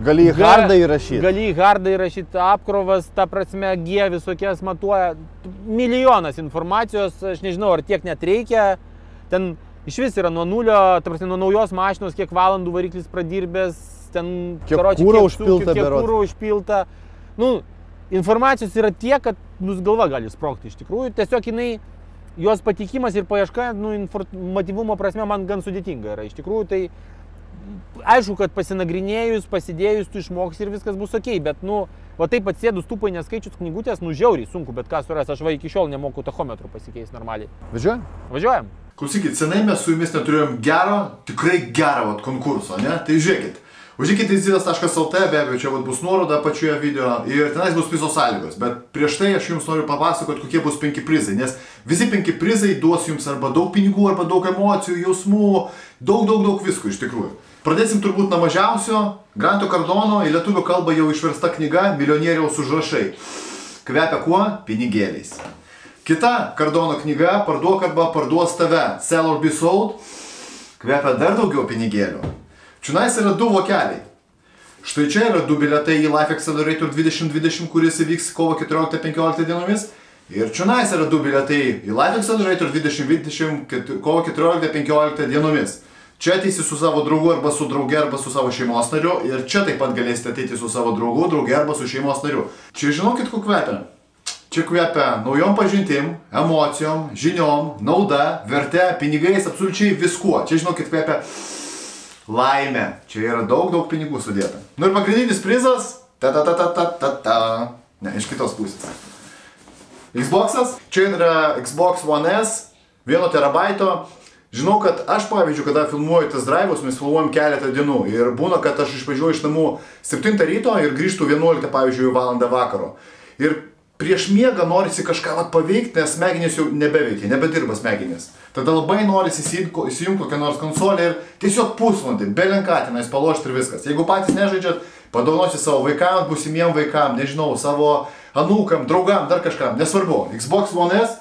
Gali į hardą įrašyti. Gali į hardą įrašyti, apkrovas, ta prasme, G visokias matuoja. Milijonas informacijos, aš nežinau, ar tiek net reikia. Ten iš vis yra nuo nulio, ta prasme, nuo naujos mašinos, kiek valandų variklis pradirbės, ten, karočiai, kiek kūro užpilta. Nu, informacijos yra tiek, kad galva gali sprogti iš tikrųjų. Tiesiog jinai, jos patikimas ir paieška, nu, informatyvumo prasme, man gan sudėtinga yra. Iš tikrųjų, tai... Aišku, kad pasinagrinėjus, pasidėjus, tu išmoksi ir viskas bus okei, bet, nu, va taip atsėdus tupai neskaičius knygutės, nu, žiauriai sunku, bet ką suras, aš va iki šiol nemoku tachometrų pasikeis normaliai. Važiuojam? Važiuojam. Klausykit, senai mes su jumis neturėjom gero, tikrai gero konkurso, ne? Tai žiūrėkit, užsikite į draugas.lt, be abejo, čia bus nuoroda pačioje video ir tenais bus visos sąlygos, bet prieš tai aš jums noriu papasakoti, kokie bus 5 prizai, nes visi 5 prizai duos jums arba daug pinigų, arba daug emocijų, jausmų, daug visko iš tikrųjų. Pradėsim turbūt nuo mažiausio, Granto Kardono, į lietuvių kalbą jau išversta knyga Milijonieriaus užrašai. Kvepia kuo? Pinigėliais. Kita Kardono knyga Parduok arba parduos tave, Sell or be sold, kvepia dar daugiau pinigėlių. Čionais yra 2 vokeliai. Štai čia yra 2 biletai į eLife Accelerator 2020, kuris įvyks kovo 14-15 dienomis. Ir čionais yra 2 biletai į eLife Accelerator 2020 kovo 14-15 dienomis. Čia ateisi su savo draugu arba su drauge arba su savo šeimos nariu. Ir čia taip pat galėsite ateiti su savo draugu, drauge arba su šeimos nariu. Čia žinokit, kuo kvepia. Čia kvepia naujom pažintim, emocijom, žiniom, nauda, verte, pinigais, absoliučiai viskuo. Čia žinokit, kvepia laimė. Čia yra daug pinigų sudėta. Nu ir pagrindinis prizas. Ne, iš kitos pusės. Xbox'as. Čia yra Xbox One S, 1 TB. Žinau, kad aš, pavyzdžiui, kada filmuoju test drive'us, mes filmuojam keletą dienų ir būna, kad aš išvažiuoju iš namų 7 ryto ir grįžtų 11, pavyzdžiui, valandą vakaro. Ir prieš miegą norisi kažką paveikti, nes smegenys jau nebeveikia, nebedirba smegenys. Tada labai norisi įsijungti kokią nors konsolę ir tiesiog pusvalandį, belenkatinais palošti ir viskas. Jeigu patys nežaidžiat, padovanosi savo vaikam, būsimiem vaikam, nežinau, savo anūkam, draugam, dar kažkam, nesvarbu. Xbox One S.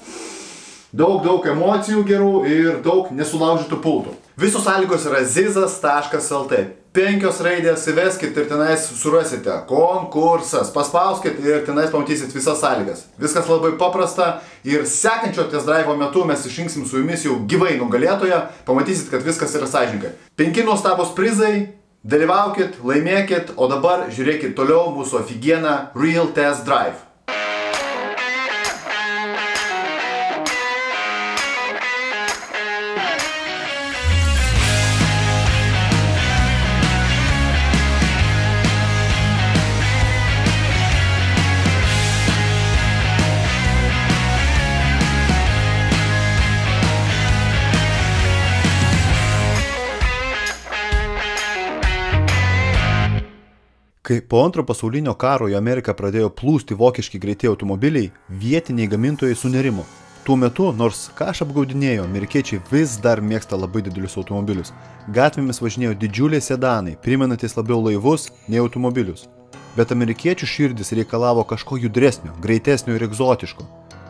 Daug emocijų gerų ir daug nesulaužytų pultų. Visos sąlygos yra draugas.lt. 5 raidės įveskit ir tenais surasite konkursas. Paspauskit ir tenais pamatysit visas sąlygas. Viskas labai paprasta ir sekančio test drive'o metu mes išrinksim su jumis jau gyvai nugalėtoje. Pamatysit, kad viskas yra sąžininga. 5 nuostabos prizai. Dalyvaukit, laimėkit, o dabar žiūrėkit toliau mūsų ofigieną Real Test Drive. Kai po antro pasaulinio karo į Ameriką pradėjo plūsti vokiški greiti automobiliai, vietiniai gamintojai sunerimo. Tuo metu, nors kažką apgaudinėjo, amerikiečiai vis dar mėgsta labai didelius automobilius. Gatvėmis važinėjo didžiuliai sedanai, primenantys labiau laivus nei automobilius. Bet amerikiečių širdis reikalavo kažko judresnio, greitesnio ir egzotiško.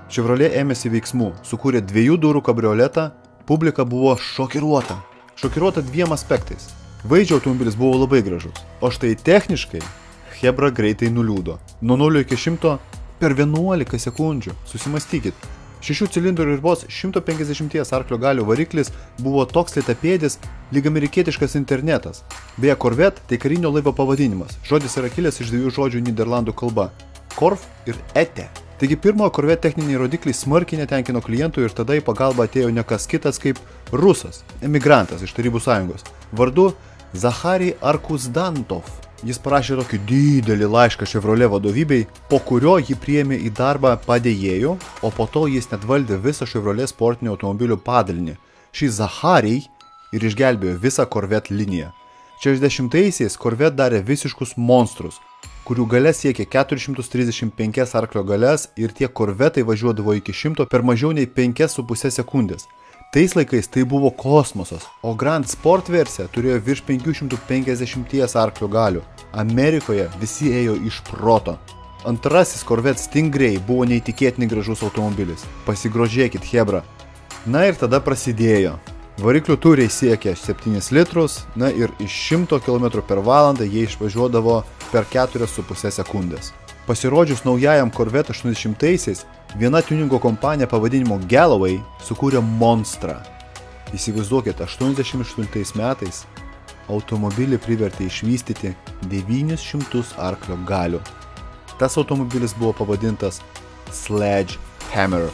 Chevrolet ėmėsi veiksmų, sukūrė 2 durų kabrioletą, publika buvo šokiruota. Šokiruota dviem aspektais. Vaizdžio automobilis buvo labai gražus, o štai techniškai Hebra greitai nuliūdo. Nuo 0 iki 100 per 11 sekundžių. Susimastykit. 6 cilindrų ir vos 150 arklio galių variklis buvo toks lėtapėdis, lyg amerikietiškas internetas. Beje, Corvette tai karinio laivo pavadinimas. Žodis yra kilęs iš 2 žodžių Nyderlandų kalba – korf ir ete. Taigi pirmojo Corvette techniniai rodikliai smarkiai netenkino klientų ir tada į pagalbą atėjo ne kas kitas kaip rusas, emigrantas iš Tarybų sąjungos, vardu Zacharij Arkuzdantov. Jis parašė tokį didelį laišką Chevrolet vadovybei, po kurio jį priėmė į darbą padėjėjų, o po to jis net valdė visą Chevrolet sportinio automobilių padalinį. Šį Zacharij ir išgelbėjo visą Corvette liniją. 60-aisiais Corvette darė visiškus monstrus, kurių galia siekė 435 arklio galias ir tie Corvettai važiuodavo iki 100 per mažiau nei 5,5 sekundės. Tais laikais tai buvo kosmosas, o Grand Sport versija turėjo virš 550 arklių galių. Amerikoje visi ėjo iš proto. Antrasis Corvette Stingray buvo neįtikėtinai gražus automobilis. Pasigrožėkit, Hebra. Na ir tada prasidėjo. Variklių turiai siekė 7 litrus, na ir iš 100 km/h jie išvažiuodavo per 4,5 sekundės. Pasirodžius naujajam Corvette 80-aisiais, viena tuningo kompanija pavadinimu Galloway sukūrė monstrą. Įsivaizduokite, 88 metais automobilį privertė išvystyti 900 arklio galių. Tas automobilis buvo pavadintas Sledge Hammer.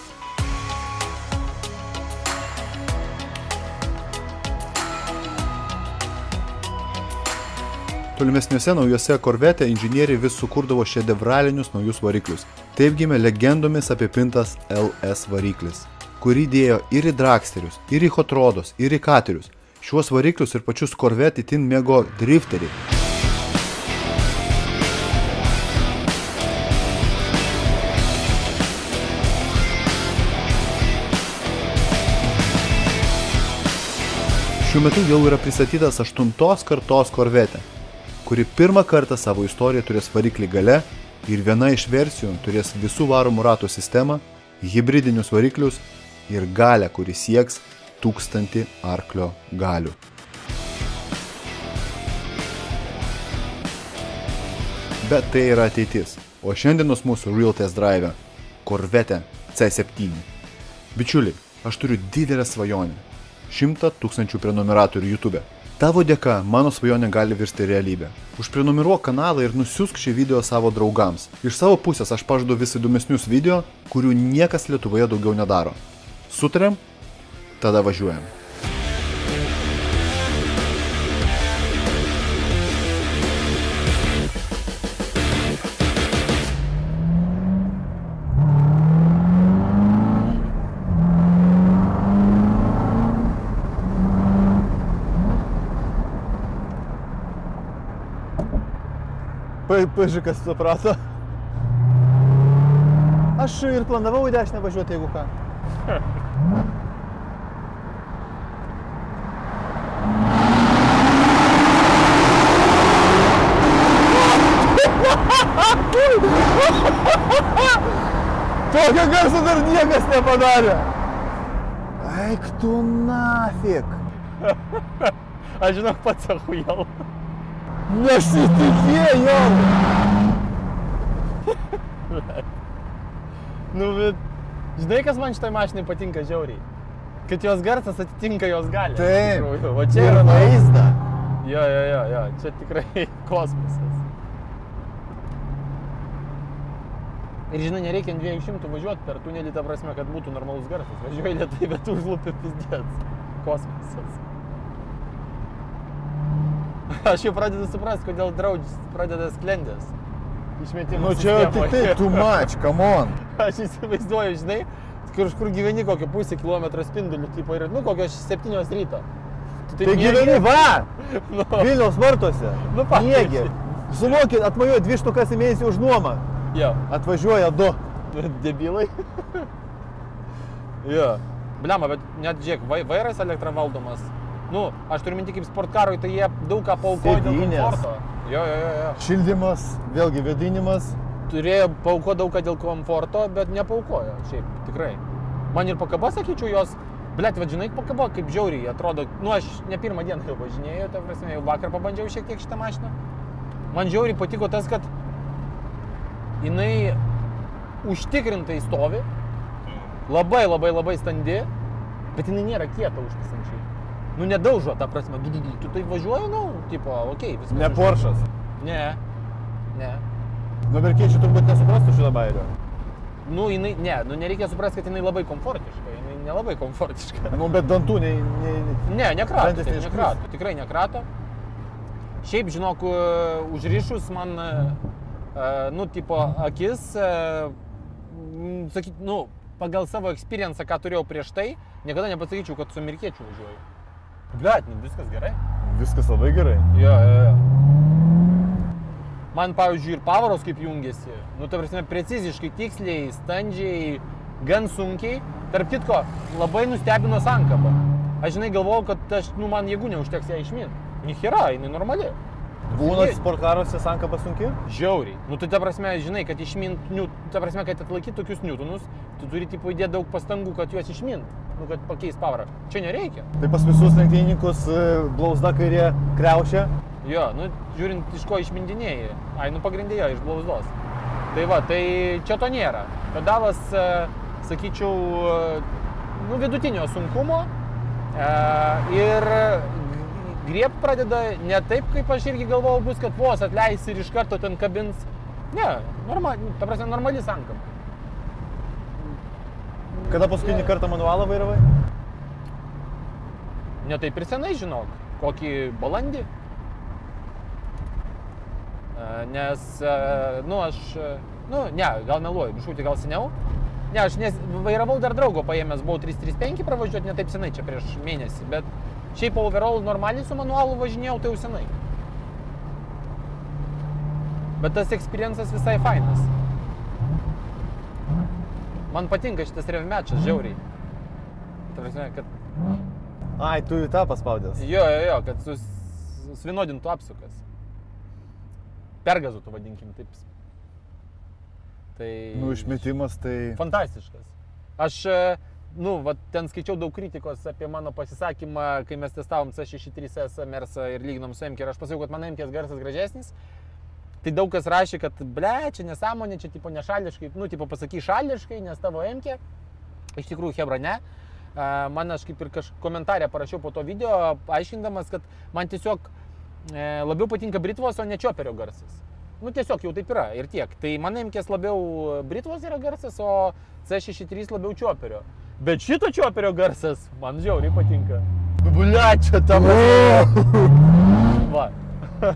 Tolimesniuose naujuose Corvette inžinieriai vis sukurdavo šedevralinius naujus variklius. Taip gimė legendomis apipintas LS variklis, kurį dėjo ir į dragsterius, ir į hotrodus, ir į katerius. Šiuos variklius ir pačius Corvette itin mėgo drifteriai. Šiuo metu jau yra pristatytas 8 kartos Corvette, kuri pirmą kartą savo istoriją turės variklį gale ir viena iš versijų turės visų varomų ratų sistemą, hibridinius variklius ir galę, kuri sieks 1000 arklio galių. Bet tai yra ateitis, o šiandienos mūsų Real Test Drive – Corvette C7. Bičiuliai, aš turiu didelę svajonę – 100 000 prenumeratorių YouTube'e. Tavo dėka mano svajonė gali virsti realybę. Užprenumeruok kanalą ir nusiųsk šį video savo draugams. Iš savo pusės aš pažadu vis įdomesnius video, kurių niekas Lietuvoje daugiau nedaro. Sutariam? Tada važiuojam. Pažiūrėkas suprato. Aš ir planavau į dešinę važiuoti, jeigu ką. Tokio garso dar niekas nepadarė. Eik tu nafik. Aš žinok pats achujau. Nesitikėjau! Nu, bet žinai, kas man šitai mašinai patinka žiauriai? Kad jos garsas atitinka jos galią. Taip, o čia yra vaizda. Jo, čia tikrai kosmosas. Ir žinai, nereikia 200 važiuoti per tunelį, ta prasme, kad būtų normalus garsas. Važiuoji lietai, bet užlūpi pizdėts. Kosmosas. Aš jau pradedu suprasti, kodėl draudžius pradeda sklendės išmetimo sistemoje. Nu čia tik taip, too much, come on. Aš įsivaizduoju, žinai, kur gyveni kokį pusę kilometrą spindulių, tipo ir, nu, kokio 7 ryto. Tai gyveni, va! Vilniaus vartuose. Nu, pavyzdžiui. Sumokit, atmajuoju 2 štukas į mėnesį už nuomą. Jo. Atvažiuoja 2. Debilai. Jo. Bliama, bet net, žiūrėk, vairas elektravaldomas. Nu, aš turiu minti kaip sportkarui, tai jie daug ką paukojo dėl komforto. Jo. Šildymas, vėlgi vėdinimas. Turėjo pauko daug ką dėl komforto, bet nepaukojo, šiaip, tikrai. Man ir pakaba, sakyčiau, jos Blet, va, žinai, pakabo, kaip žiauriai atrodo, nu aš ne pirmą dieną jau važinėjau, ta prasme, jau vakar pabandžiau šiek tiek šitą mašiną. Man žiauriai patiko tas, kad jinai užtikrintai stovi, labai labai labai standi, bet jinai nėra kieta užtisančiai. Nu nedaužo, ta prasme, tu tai važiuoju, nu, tipo, okei, viskas. Ne Porsche'as. Ne, ne. Nu, amerikiečiai turbūt nesuprastų šitą bairio. Nu, jinai, ne, nu nereikia suprasti, kad jinai labai komfortiška, jinai nelabai komfortiška. Nu, bet dantų nekrato, tikrai nekrato. Šiaip, žinok, užrišus man, nu, tipo, akis, sakyt, nu, pagal savo experience'ą, ką turėjau prieš tai, niekada nepasakyčiau, kad su amerikiečiu važiuoju. Blet, nu, viskas gerai. Viskas labai gerai. Jo, jo, jo. Man, pavyzdžiui, ir pavaros kaip jungiasi, nu, ta prasme, preciziškai, tiksliai, standžiai, gan sunkiai. Tarp kitko, labai nustebino sankabą. Aš, žinai, galvojau, kad aš, nu, man jėgų neužteks ją išmint. Nihira, jinai normali. Būna sportkaruose sankaba sunki? Žiauriai. Nu, tai, ta prasme, žinai, kad išmint, nu, ta prasme, kad atlaikyti tokius niutonus, tu turi, tipo, įdėti daug pastangų, kad juos išmint, nu, kad pakeis pavarą. Čia nereikia. Tai pas visus lenktynininkus blauzda kairė kriaušia. Jo, nu, žiūrint, iš ko išmindinėjai. Ai, nu, pagrindėjo, iš blauzdos. Tai va, tai čia to nėra. Pedalas, sakyčiau, nu, vidutinio sunkumo. Ir griep pradeda ne taip, kaip aš irgi galvojau bus, kad vos atleisi ir iš karto ten kabins. Ne, ta prasme, normali sankam. Kada paskutinį kartą manualą vairavai? Ne taip ir senai, žinok. Kokį balandį. Nes, nu, aš, nu, ne, gal meluoju, biškutį gal seniau. Ne, aš vairavau dar draugo paėmęs, buvau 335 pravažiuoti, ne taip senai, čia prieš mėnesį, bet šiaip overall normaliai su manualu važinėjau, tai jau senai. Bet tas experience'as visai fainas. Man patinka šitas revmatchas, žiauriai. Ta prasme, kad... Ai, tu į tą paspaudęs. Jo, jo, jo, kad suvienodintų apsukas. Pergazotų, vadinkim, taip. Tai... Nu, išmetimas tai... Fantastiškas. Aš, nu, va, ten skaičiau daug kritikos apie mano pasisakymą, kai mes testavom C63S, Mersą ir lyginom su MK, ir aš pasakiau, kad mano MK's garsas gražesnis. Tai daug kas rašė, kad, ble, čia nesąmonė, čia, tipo, nešališkai, nu, tipo, pasaky šališkai, nes tavo MK. Iš tikrųjų, hebra, ne. Man, aš kaip ir komentarę parašiau po to video, aiškindamas, kad man tiesiog labiau patinka Britvos, o ne Čioperio garsas. Nu, tiesiog jau taip yra ir tiek. Tai man MK's labiau Britvos yra garsas, o C63 labiau Čioperio. Bet šito Čioperio garsas man žiauriai patinka. Bulia, čia tam... Va. Va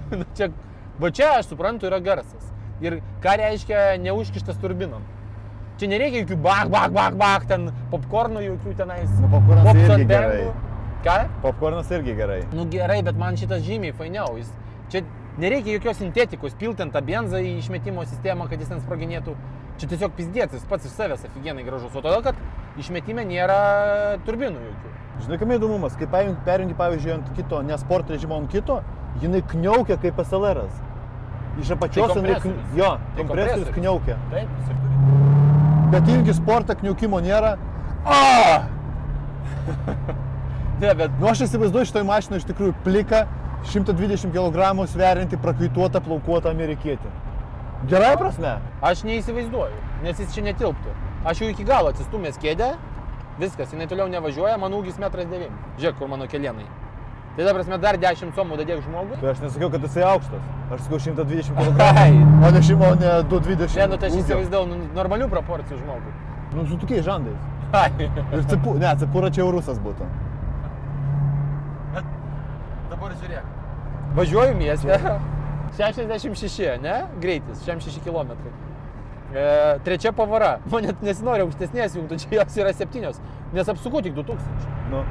čia, aš suprantu, yra garsas. Ir ką reiškia neužkištas turbinom. Čia nereikia jokių bak, bak, bak, bak, ten popcornų jokių tenais. Popcornas irgi gerai. Ką? Popcornas irgi gerai. Nu gerai, bet man šitas žymiai fainiau. Čia nereikia jokios sintetikos, piltent tą benzą į išmetimo sistemą, kad jis ten sproginėtų. Čia tiesiog pizdėtis pats iš savęs afigienai gražus. O todėl, kad išmetime nėra turbinų jokių. Žinai, kam įdomumas, kai perjungi, pavyzdžiui, ant kito, ne sport režimo ant kito, jinai kniaukia kaip SLR'as. Iš apačios jinai... Jo, kompresorius kniaukia. Taip, jis ir turi. Bet ilgi sportą kniaukimo nėra. Aaa! Nu, aš įsivaizduoju šitoj mašinoj iš tikrųjų pliką 120 kg sverinti prakaituotą plaukuotą amerikietį. Gerai prasme? Aš neįsivaizduoju, nes jis čia netilptų. Aš jau iki galo atsistumęs kėdę, viskas, jinai toliau nevažiuoja, mano ūgis 1,9 m. Žiūrėk, kur mano kelienai. Tai ta prasme, dar 10 somų dadėk žmogui. Tai aš nesakiau, kad jisai aukštas. Aš sakiau 120 kg. O ne 220. Ne, nu tai aš įsivaizdavau normalių proporcijų žmogui. Nu, su tokiais žandais. Ne, cipūra čia jau rusas būtų. Dabar žiūrėk. Važiuoju mieste. 66, ne? Greitis, 66 km. Trečia pavara. Man net nesinori aukštesnės jungtų, čia jos yra 7, nes apsukų tik 2000. Nu,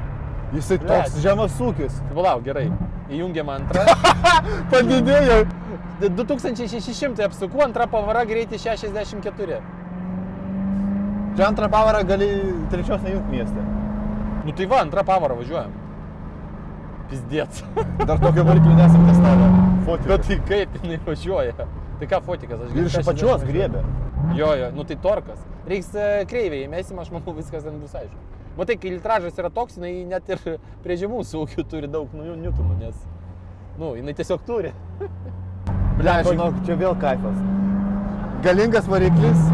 jisai toks žemas ūkis. Valau, gerai. Įjungiama antra. Padidėjo. 2600 apsukų, antra pavara greitis 64. Čia antrą pavarą gali trečios nejungti mieste. Nu tai va, antrą pavarą važiuojam. Pizdėts. Dar tokio variklių nesam testavę. Fotikas. Bet tai kaip jinai važiuoja? Tai ką fotikas? Ir iš apačios griebė. Jo, jo, nu tai torkas. Reiks kreivėjai, mes įmešim, aš manau, viskas ten bus aišku. Matai, kai litražas yra toks, jinai net ir prie žemų sūkių turi daug niutonų, nes, nu, jinai tiesiog turi. Blia, žinok, čia vėl kaifas. Galingas variklis,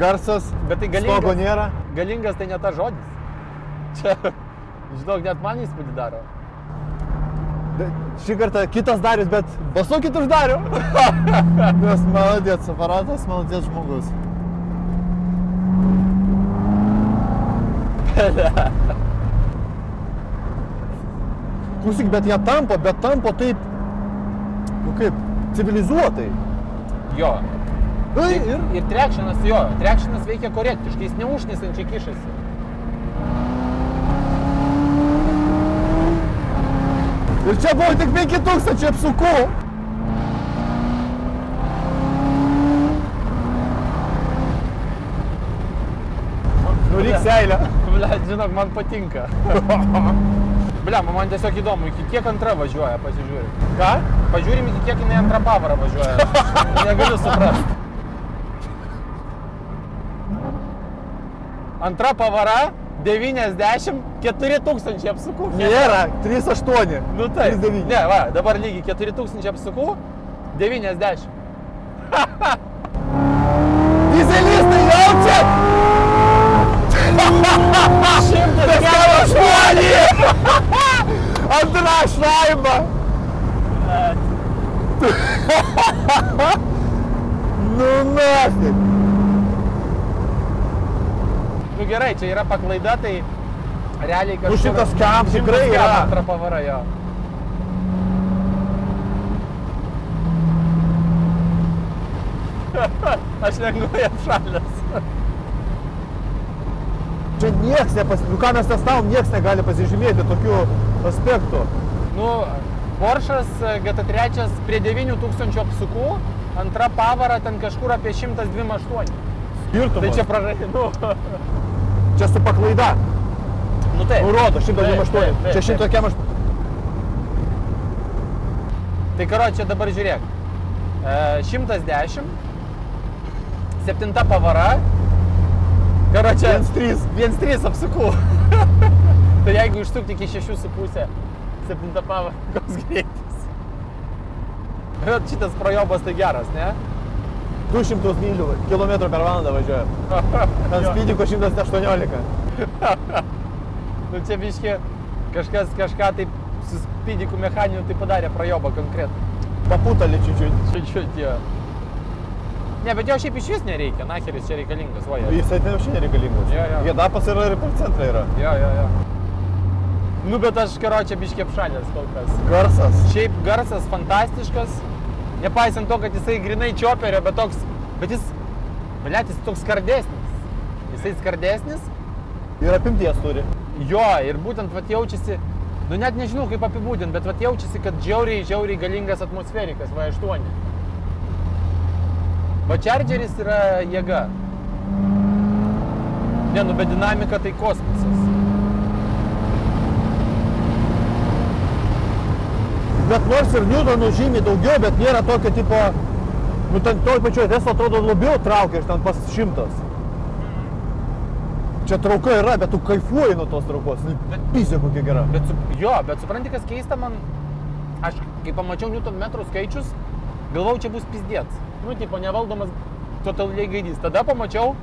garsas, bet tai galingas, stogo nėra. Galingas tai ne ta žodis. Čia, žinok, net man įspūdį daro. Šį kartą kitas darius, bet basu kitus dariu. Nes maladėts aparatas, maladėts žmogus. Klausyk, bet jie tampo, taip, nu kaip, civilizuotai. Jo. Ir trekšinas, jo, trekšinas veikia korektiškai, jis neužnis ant čia kišasi. Ir čia buvo tik 5000 apsukų. Nu, reiks seilę. Blia, žinok, man patinka. Blia, man tiesiog įdomu, iki kiek antra važiuoja, pasižiūrim. Ką? Pažiūrim, iki kiek jinai antra pavarą važiuoja. Negaliu suprasti. Antra pavara. 94 000 apsukų. Nėra, 38. Nu taip. Ne, va, dabar lygiai 4000 apsukų, 90. Dizelistai jaučia! 108! Antra šlaima! Nu nafik! Nu gerai, čia yra paklaida, tai realiai kažkur... Nu šitas kam tikrai yra. Antra pavara, jo. Aš lengvai apšalęs. Čia nieks nepasižymėti. Nu ką mes testavom, nieks negali pasižymėti tokių aspektų. Nu, Porsche'as GT3 prie 9000 apsukų, antra pavara ten kažkur apie 128. Skirtumas. Tai čia praradė, nu... Čia su paklaida. Nu taip. Nurodo, 128. Čia 108. Tai karo, čia dabar žiūrėk. 110. 7 pavara. Karo, čia... 1-3 apsukų. Tai jeigu išsukti iki 6,5, 7 pavara, koks greitis. Šitas projobas tai geras, ne? 200 mylių kilometrų per valandą važiuoja. Ten spydiko 118. Nu čia biški kažkas kažką taip su spydikų mechaniniu tai padarė prajobą konkretą. Paputalį čiučiut. Čiučiut, jo. Ne, bet jo šiaip iš vis nereikia. Nacheris čia reikalingas, va, jo. Jisai ten jau nereikalingas. Jo, jo. Gėdapas yra ir per centrą yra. Jo, jo, jo. Nu, bet aš karo čia biški apšalęs kol kas. Garsas. Šiaip garsas fantastiškas. Nepaisant to, kad jisai grinai čioperio, bet toks, bet jis, blet, jis toks skardesnis. Jisai skardesnis. Ir apimties turi. Jo, ir būtent vat jaučiasi, nu net nežinau kaip apibūdint, bet vat jaučiasi, kad žiauriai, žiauriai galingas atmosferikas, va, 8. Va, Chargeris yra jėga. Ne, nu, bet dinamika tai kosmosas. Bet nors ir niutonų žymiai daugiau, bet nėra tokio tipo, nu ten toj pačioj Tesla atrodo labiau traukia iš ten pas 100. Čia trauka yra, bet tu kaifuoji nuo tos traukos, pizė kokia gera. Jo, bet supranti, kas keista man, aš kai pamačiau Nm skaičius, galvau, čia bus pizdėts. Nu, tipo, nevaldomas totaliai gaidys. Tada pamačiau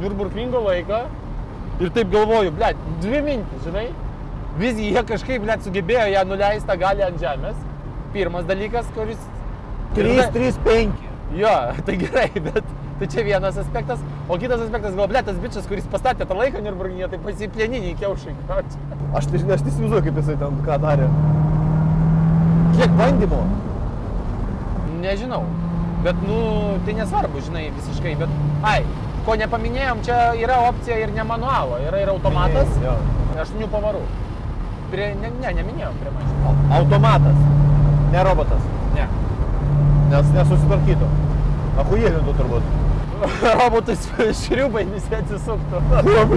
Nürburgringo laiką ir taip galvoju, blet, 2 mintis, žinai. Visgi jie kažkaip net sugebėjo ją nuleisti tą galią ant žemės. Pirmas dalykas, kuris... 3-3-5. Jo, tai gerai, bet tai čia vienas aspektas. O kitas aspektas, gal bletas bičias, kuris pastatė tą laiką Nürburgringe, tai pasiplieninį kiaušai. Aš neįsivaizduoju, kaip jisai ten ką darė. Kiek bandymo? Nežinau. Bet, nu, tai nesvarbu, žinai, visiškai. Bet, ai, ko nepaminėjom, čia yra opcija ir ne manualo. Yra ir automatas, 8 pavarų. Ne, neminėjom prie mažinio. Automatas, ne robotas. Ne. Nes nesusitvarkytų. Akujėlintų turbūt. Robotus šriubai visi atsisuktų.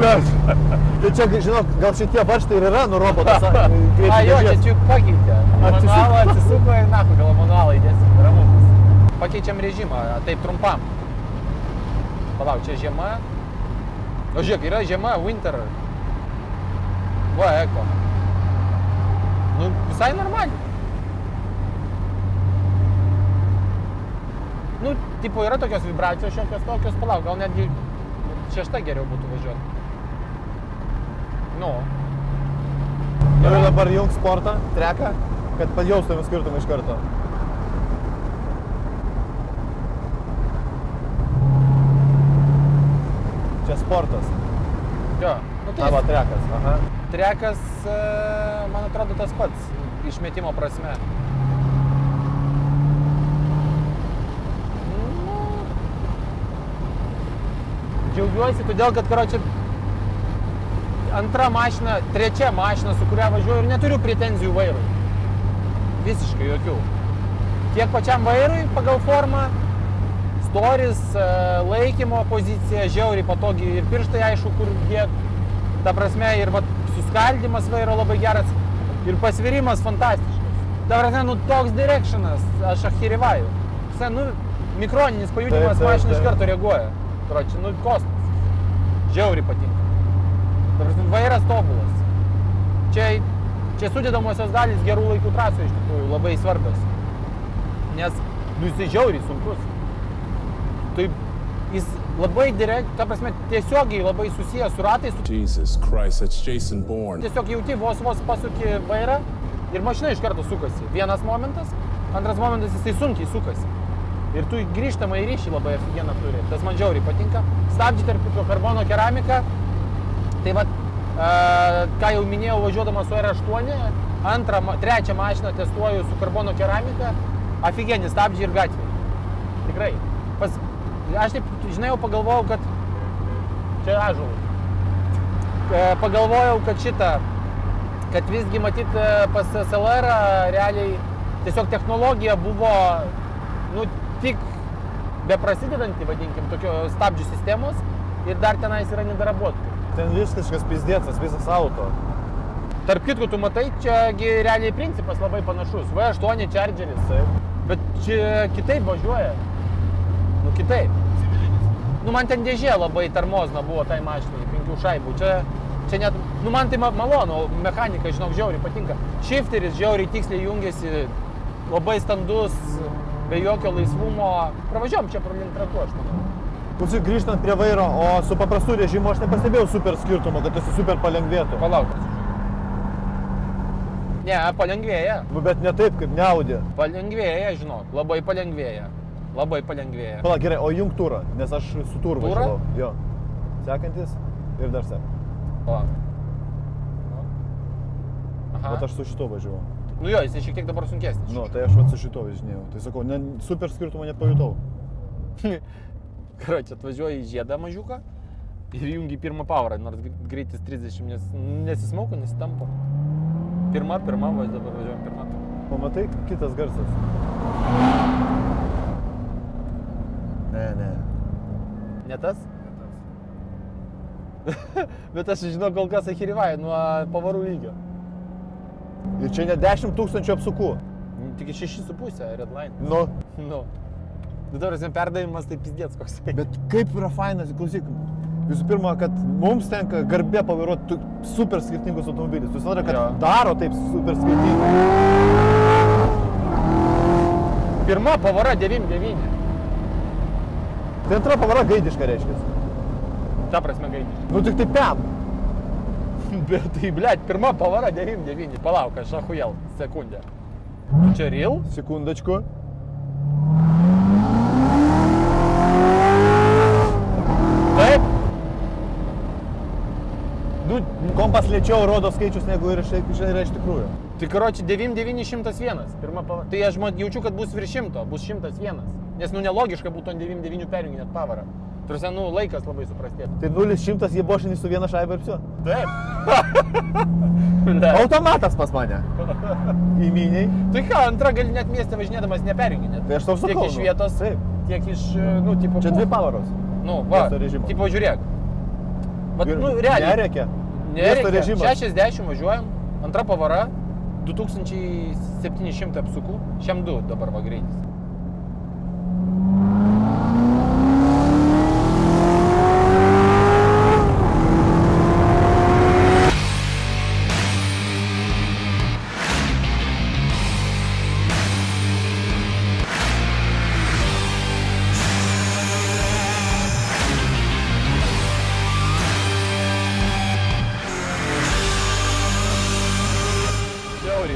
Tai čia, žinok, gal šitie varštai ir yra, nu, robotas. A, jo, čia čia pakeitė. Manualą atsisuko ir naku, gal manualą įdėsim. Ramukas. Pakeičiam režimą, taip trumpam. Palauk, čia žiema. O žiūrėk, yra žiema, winter. 2 eko. Nu, visai normaliai. Nu, tipo, yra tokios vibracijos šiokios tokios, palauk, gal netgi 6 geriau būtų važiuoti. Nu. Ir dabar jung sportą, treką, kad pajaustumėm skirtumą iš karto. Čia sportas. Jo. Nu, tai arba trekas, aha. Trekas, man atrodo, tas pats, išmetimo prasme. Džiaugiuosi, todėl, kad, karočiai, antra mašina, trečia mašina, su kuria važiuoju ir neturiu pretenzijų vairui. Visiškai jokių. Tiek pačiam vairui pagal formą, storis, laikymo pozicija, žiauriai patogi ir pirštai, aišku, kur jie, ta prasme, ir va, suskaldimas vairo labai geras, ir pasvirimas fantastiškas. Ta prasme, nu, toks directionas, aš achirivaju. Nu, mikroninis pajudimas mašina iš karto reaguoja. Karočiai, nu, kosmos. Žiauriai patinka. Vairas tobulas. Čia sudėdamosios dalys gerų laikų trasoje iš tikrųjų labai svarbios. Nes, nu, jis žiauriai sunkus. Tai jis labai direkt, ta prasme, tiesiogiai labai susijęs su ratais. Jesus Christ, it's Jason Bourne. Tiesiog jauti, vos pasukį vairą ir mašina iš karto sukasi. Vienas momentas, antras momentas jisai sunkiai sukasi. Ir tu grįžtamą į ryšį labai afigeną turi. Tas man žiauriai patinka. Stabdžiai tarp karbono keramika. Tai va, ką jau minėjau, važiuodama su R8, trečią mašiną testuoju su karbono keramika. Afigenis stabdžiai ir gatvė. Tikrai. Aš taip, žinai, jau pagalvojau, kad... Čia ažulau. Pagalvojau, kad šitą... Kad visgi matyti pas SLR realiai tiesiog technologija buvo, nu, tik beprasidedantį, vadinkim, tokio stabdžių sistemos ir dar tenais yra nedarabuotų. Ten viskas pizdėtas, visas auto. Tarp kitko, tu matai, čiagi realiai principas labai panašus. V8 Chargeris, bet čia kitaip važiuoja. Nu, kitaip. Nu, man ten dėžė labai tarmozna buvo tai mašinai, 5 šaibų. Čia net, nu, man tai malonu, mechanika, žinok, žiauriai patinka. Shifteris žiauriai tiksliai jungiasi, labai standus, be jokio laisvumo. Pravažiuom čia pralink traku, aš manau. Klausyk, grįžtant prie vairo, o su paprastu režimu aš nepastebėjau super skirtumo, kad jis super palengvėtų. Palauk. Ne, palengvėja. Bet ne taip, kaip ne Audi. Palengvėja, žinok, labai palengvėja. Labai palengvėja. Palauk, gerai, o jung turą, nes aš su turu važiavau. Turą? Jo. Sekantis ir dar sekantis. Palauk. Bet aš su šito važiavau. Nu jo, jis šiek tiek dabar sunkesnis. Nu, tai aš vat su šito važinėjau. Tai sakau, super skirtumo nepajutau. Karočiai, atvažiuoji į žiedą mažiuką ir jungi pirmą pavarą, nors greitis 30, nes nesismauko, nesitampo. Pirma, dabar važiuojam pirmą. Pamatai, kitas garsas. Ne. Ne tas? Ne tas. Bet aš žinau, kol kas achirivai nuo pavarų lygio. Ir čia ne 10 000 apsukų. Tik 6,5 redline. Nu. Nu. Dabar perdavimas tai pizdėts koks. Bet kaip yra fainas, klausyk. Visų pirma, kad mums tenka garbė pavairuoti super skirtingus automobilius. Tu sandra, kad daro taip super skirtingus. Pirma pavara 9,9. Tai antra pavara gaidiška, reiškia. Ta prasme gaidiška. Nu tik tai pėm. Bet tai, blėt, pirma pavara 9,9. Palauk, aš achujel. Sekundę. Tu čia real? Sekundačku. Taip. Nu, kompas lėčiau rodo skaičius, negu ir yra iš tikrųjų. Tai, karočiai, 9,9, 101. Pirma pavara. Tai aš jaučiu, kad bus virš 100, bus 101. Nes, nu, nelogiška būtų ant 9,9 perjunginėt pavarą. Tursi, nu, laikas labai suprastėtų. Tai 0,100 jie bošinys su viena šaiba ir psiu. Taip. Automatas pas mane. Įmyniai. Tai ką, antra gali net mieste važinėdamas neperjunginėt. Tai aš tau sakau. Tiek iš vietos, tiek iš, nu, tipo... Čia 2 pavaros. Nu, va, tipo, žiūrėk. Bet, nu, realiai. Nereikia. Nereikia. 60 važiuojam. Antra pavara. 2700 apsukų. Šiam 2 dabar va greitis.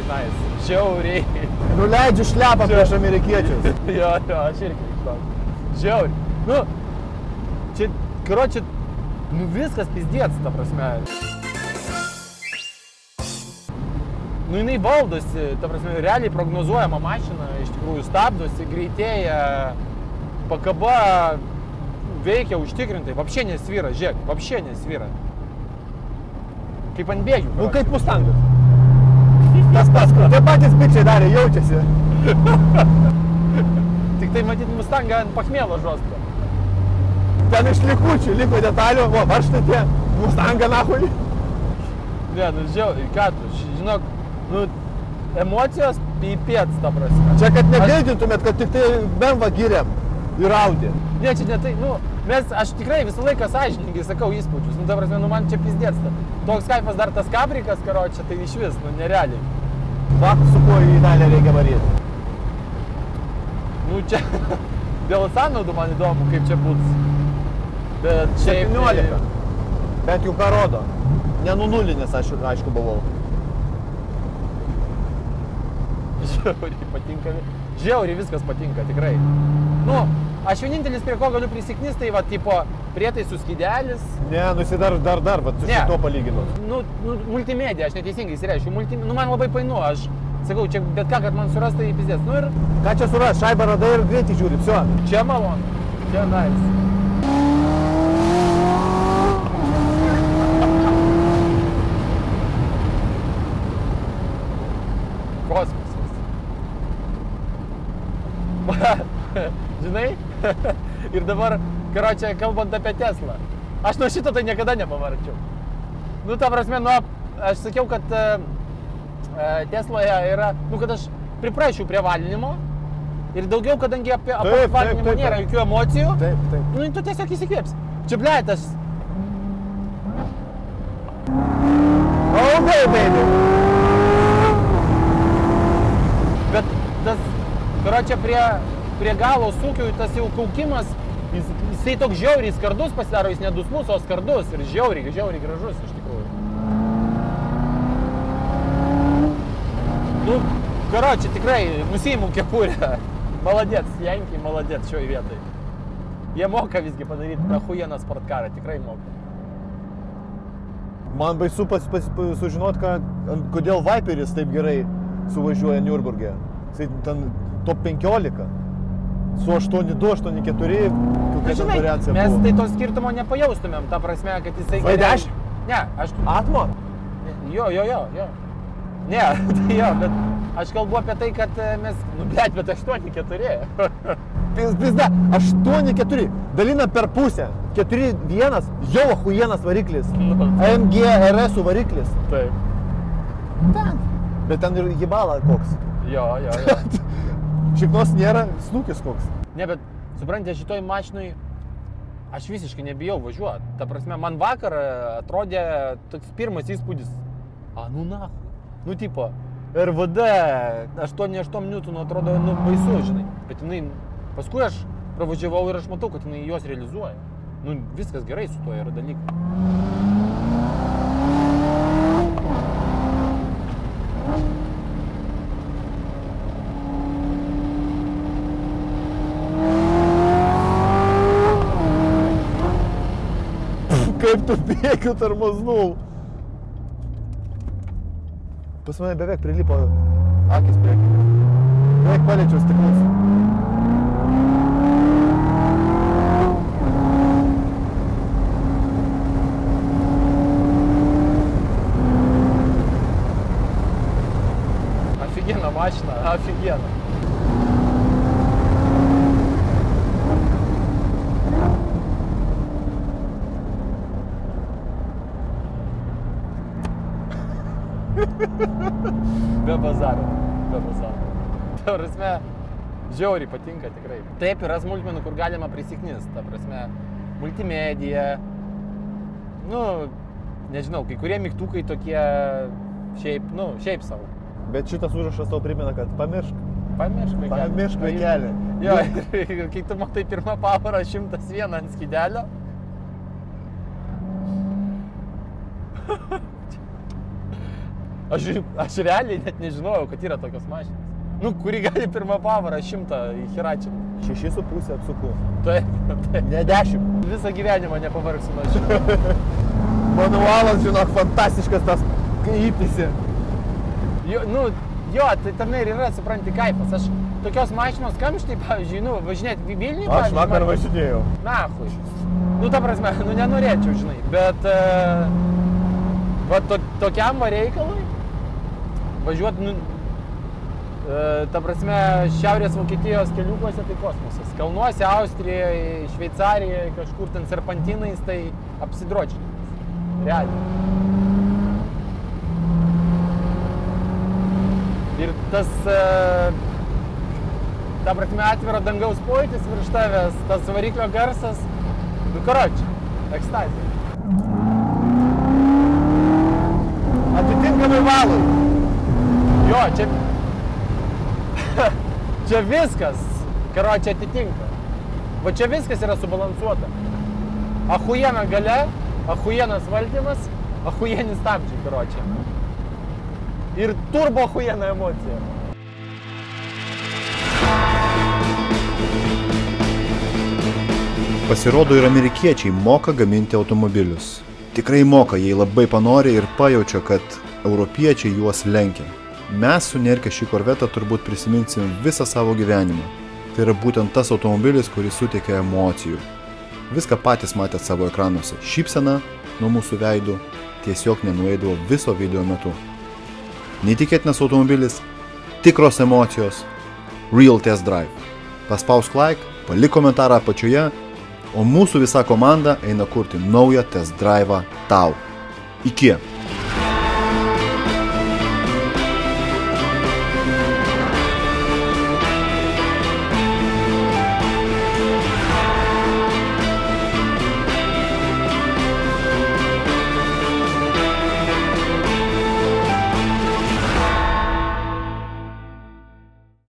tenais. Žiauriai. Nuleidžiu šlepą prieš amerikiečius. Jo, jo, aš irgi išlauk. Žiauriai. Nu, čia, karoči, nu viskas pizdėts, ta prasme. Nu, jinai valdosi, ta prasme, realiai prognozuojama mašina, iš tikrųjų stabdosi, greitėja, pakaba veikia užtikrintai, vapšė nesvyra, žiūrėk, vapšė nesvyra. Kaip ant bėgių. Nu, kaip Mustangas. Tas paskui. Tai patys bičiai darė, jaučiasi. Tik tai matyt Mustangą ant pakmėlo žostą. Ten iš likučių, liko detalių, o varštatė, Mustangą nahui. Ne, nu, žiauriai, ką tu, žinok, nu, emocijos pipėts, ta prasme. Čia, kad negėdintumėt, kad tik tai BMW giriam ir Audi. Ne, čia ne tai, nu, mes, aš tikrai visą laiką sąžininkai sakau įspūdžius, nu, ta prasme, nu, man čia pizdėts. Toks kaipas dar tas kabrikas, karo, čia tai iš vis, nu, nerealiai. Va, su kuo į Italiją reikia varyti? Nu, čia, dėl sąnaudų man įdomu, kaip čia būtų. Bet šiaip... 17. Bet jau ką rodo. Nenunulinis, aš aišku, buvau. Žiauriai patinka. Žiauriai viskas patinka, tikrai. Nu, aš vienintelis prie ko galiu prisiknis, tai va, tipo, prietaisų skydelis. Ne, nu, jis dar, va, su šito palyginus. Nu, multimedija, aš neteisingai įsireišiu. Nu, man labai painu, aš sakau, čia bet ką, kad man suras, tai pizdės. Nu ir... Ką čia suras? Šaibą radai ir greitį žiūri, psio. Čia malon. Čia nice. Žinai? Ir dabar, karočią, kalbant apie Teslą. Aš nuo šito tai niekada nepavarčiau. Nu, ta prasme, nu, aš sakiau, kad Tesloje yra, nu, kad aš priprašiau prie valinimo ir daugiau, kadangi apie valinimo nėra jokių emocijų, nu, tu tiesiog įsikvėpsi. Čia, blei, tas... Oh, baby! Bet tas, karočią, prie galo sūkiu, tas jau kaukimas, jisai toks žiauriai skardus pasidaro, jis nedusmus, o skardus ir žiauriai, žiauriai gražus iš tikrųjų. Nu, karočią, tikrai nusiimu kepurę. Maladėts, Jankiai, maladėts šioj vietai. Jie moka visgi padaryti tą hujeną sportkarą, tikrai moka. Man baisu sužinot, kodėl Viperis taip gerai suvažiuoja Nürburgė. Jisai ten top 15. Su 8.2, 8.4, kokia ten variacija buvo. Mes tai to skirtumo nepajaustumėm, ta prasme, kad jisai... Vaideši? Ne, aš... Atmo? Jo. Ne, tai jo, bet aš kalbu apie tai, kad mes... Nu, blėt, bet 8.4. Pizda, 8.4. Dalina per pusę. 4.1, jau achujienas variklis. AMG RS variklis. Taip. Ten. Bet ten ir jibala koks. Jo. Šiknos nėra, snukis koks. Ne, bet, suprantė, šitoj mašinui aš visiškai nebijau važiuoti. Ta prasme, man vakar atrodė toks pirmas įspūdis. A, nu na. Nu, tipo, RVD 8.8 Newtonų atrodo, nu, baisu, žinai. Bet jinai, paskui aš pravažiavau ir aš matau, kad jinai jos realizuoja. Nu, viskas gerai su to yra dalykai. Kaip tu bėgiu tarmaznau. Pas mane beveik prilipo akis priekį. Beveik paliečiau stiklus. Aфигена mašina, aфигена. Be bazaro, be bazaro. Ta prasme, žiauriai patinka tikrai. Taip yra smulkmenų, kur galima prisiknis. Ta prasme, multimedija. Nu, nežinau, kai kurie mygtukai tokie šiaip, nu, šiaip savo. Bet šitas užrašas tau primena, kad pamiršk. Pamiršk vaikelį. Jo, ir kai tu matai pirmą pavarą 101 ant skydelio. Aš realiai net nežinojau, kad yra tokios mašinos. Nu, kuri gali pirmą pavarą 100 įhiračinti. 6,5 apsukų. Taip, taip. Ne 10. Visą gyvenimą nepavargsiu nuo šito. Manualas, žinok, fantastiškas tas įpisi. Nu, jo, tai tame ir yra, supranti, kaipas. Aš tokios mašinos kamštį, pavyzdžiui, nu, važinėti Vilniui, pavyzdžiui. Aš vakar važinėjau. Nahui. Nu, ta prasme, nu, nenorėčiau, žinai. Bet, va, tokiam reikalui važiuoti, nu, ta prasme, Šiaurės Vokietijos keliukuose tai kosmosas. Kalnuose, Austrijoje, Šveicarijoje, kažkur ten serpantinais, tai apsidročinimas. Realiai. Ir tas, ta prasme, atviro dangaus pojūtis virš tavęs, tas variklio garsas, nu, karoči, ekstazija. Atitinkamai valui. Jo, čia... Čia viskas, karo, čia atitinka. Va čia viskas yra subalansuota. Achujena gale, achujenas valdymas, achujenis stabdžiai, karo, čia. Ir turbo achujena emocija. Pasirodo, ir amerikiečiai moka gaminti automobilius. Tikrai moka, jei labai panori ir pajaučia, kad europiečiai juos lenkia. Mes sunerkę šį korvetą turbūt prisiminsim visą savo gyvenimą. Tai yra būtent tas automobilis, kuris suteikia emocijų. Viską patys matėt savo ekranuose. Šypsena nuo mūsų veidų tiesiog nenueidavo viso video metu. Neįtikėtinas automobilis, tikros emocijos, Real Test Drive. Paspausk like, palik komentarą apačioje, o mūsų visa komanda eina kurti naują test drive'ą tau. Iki.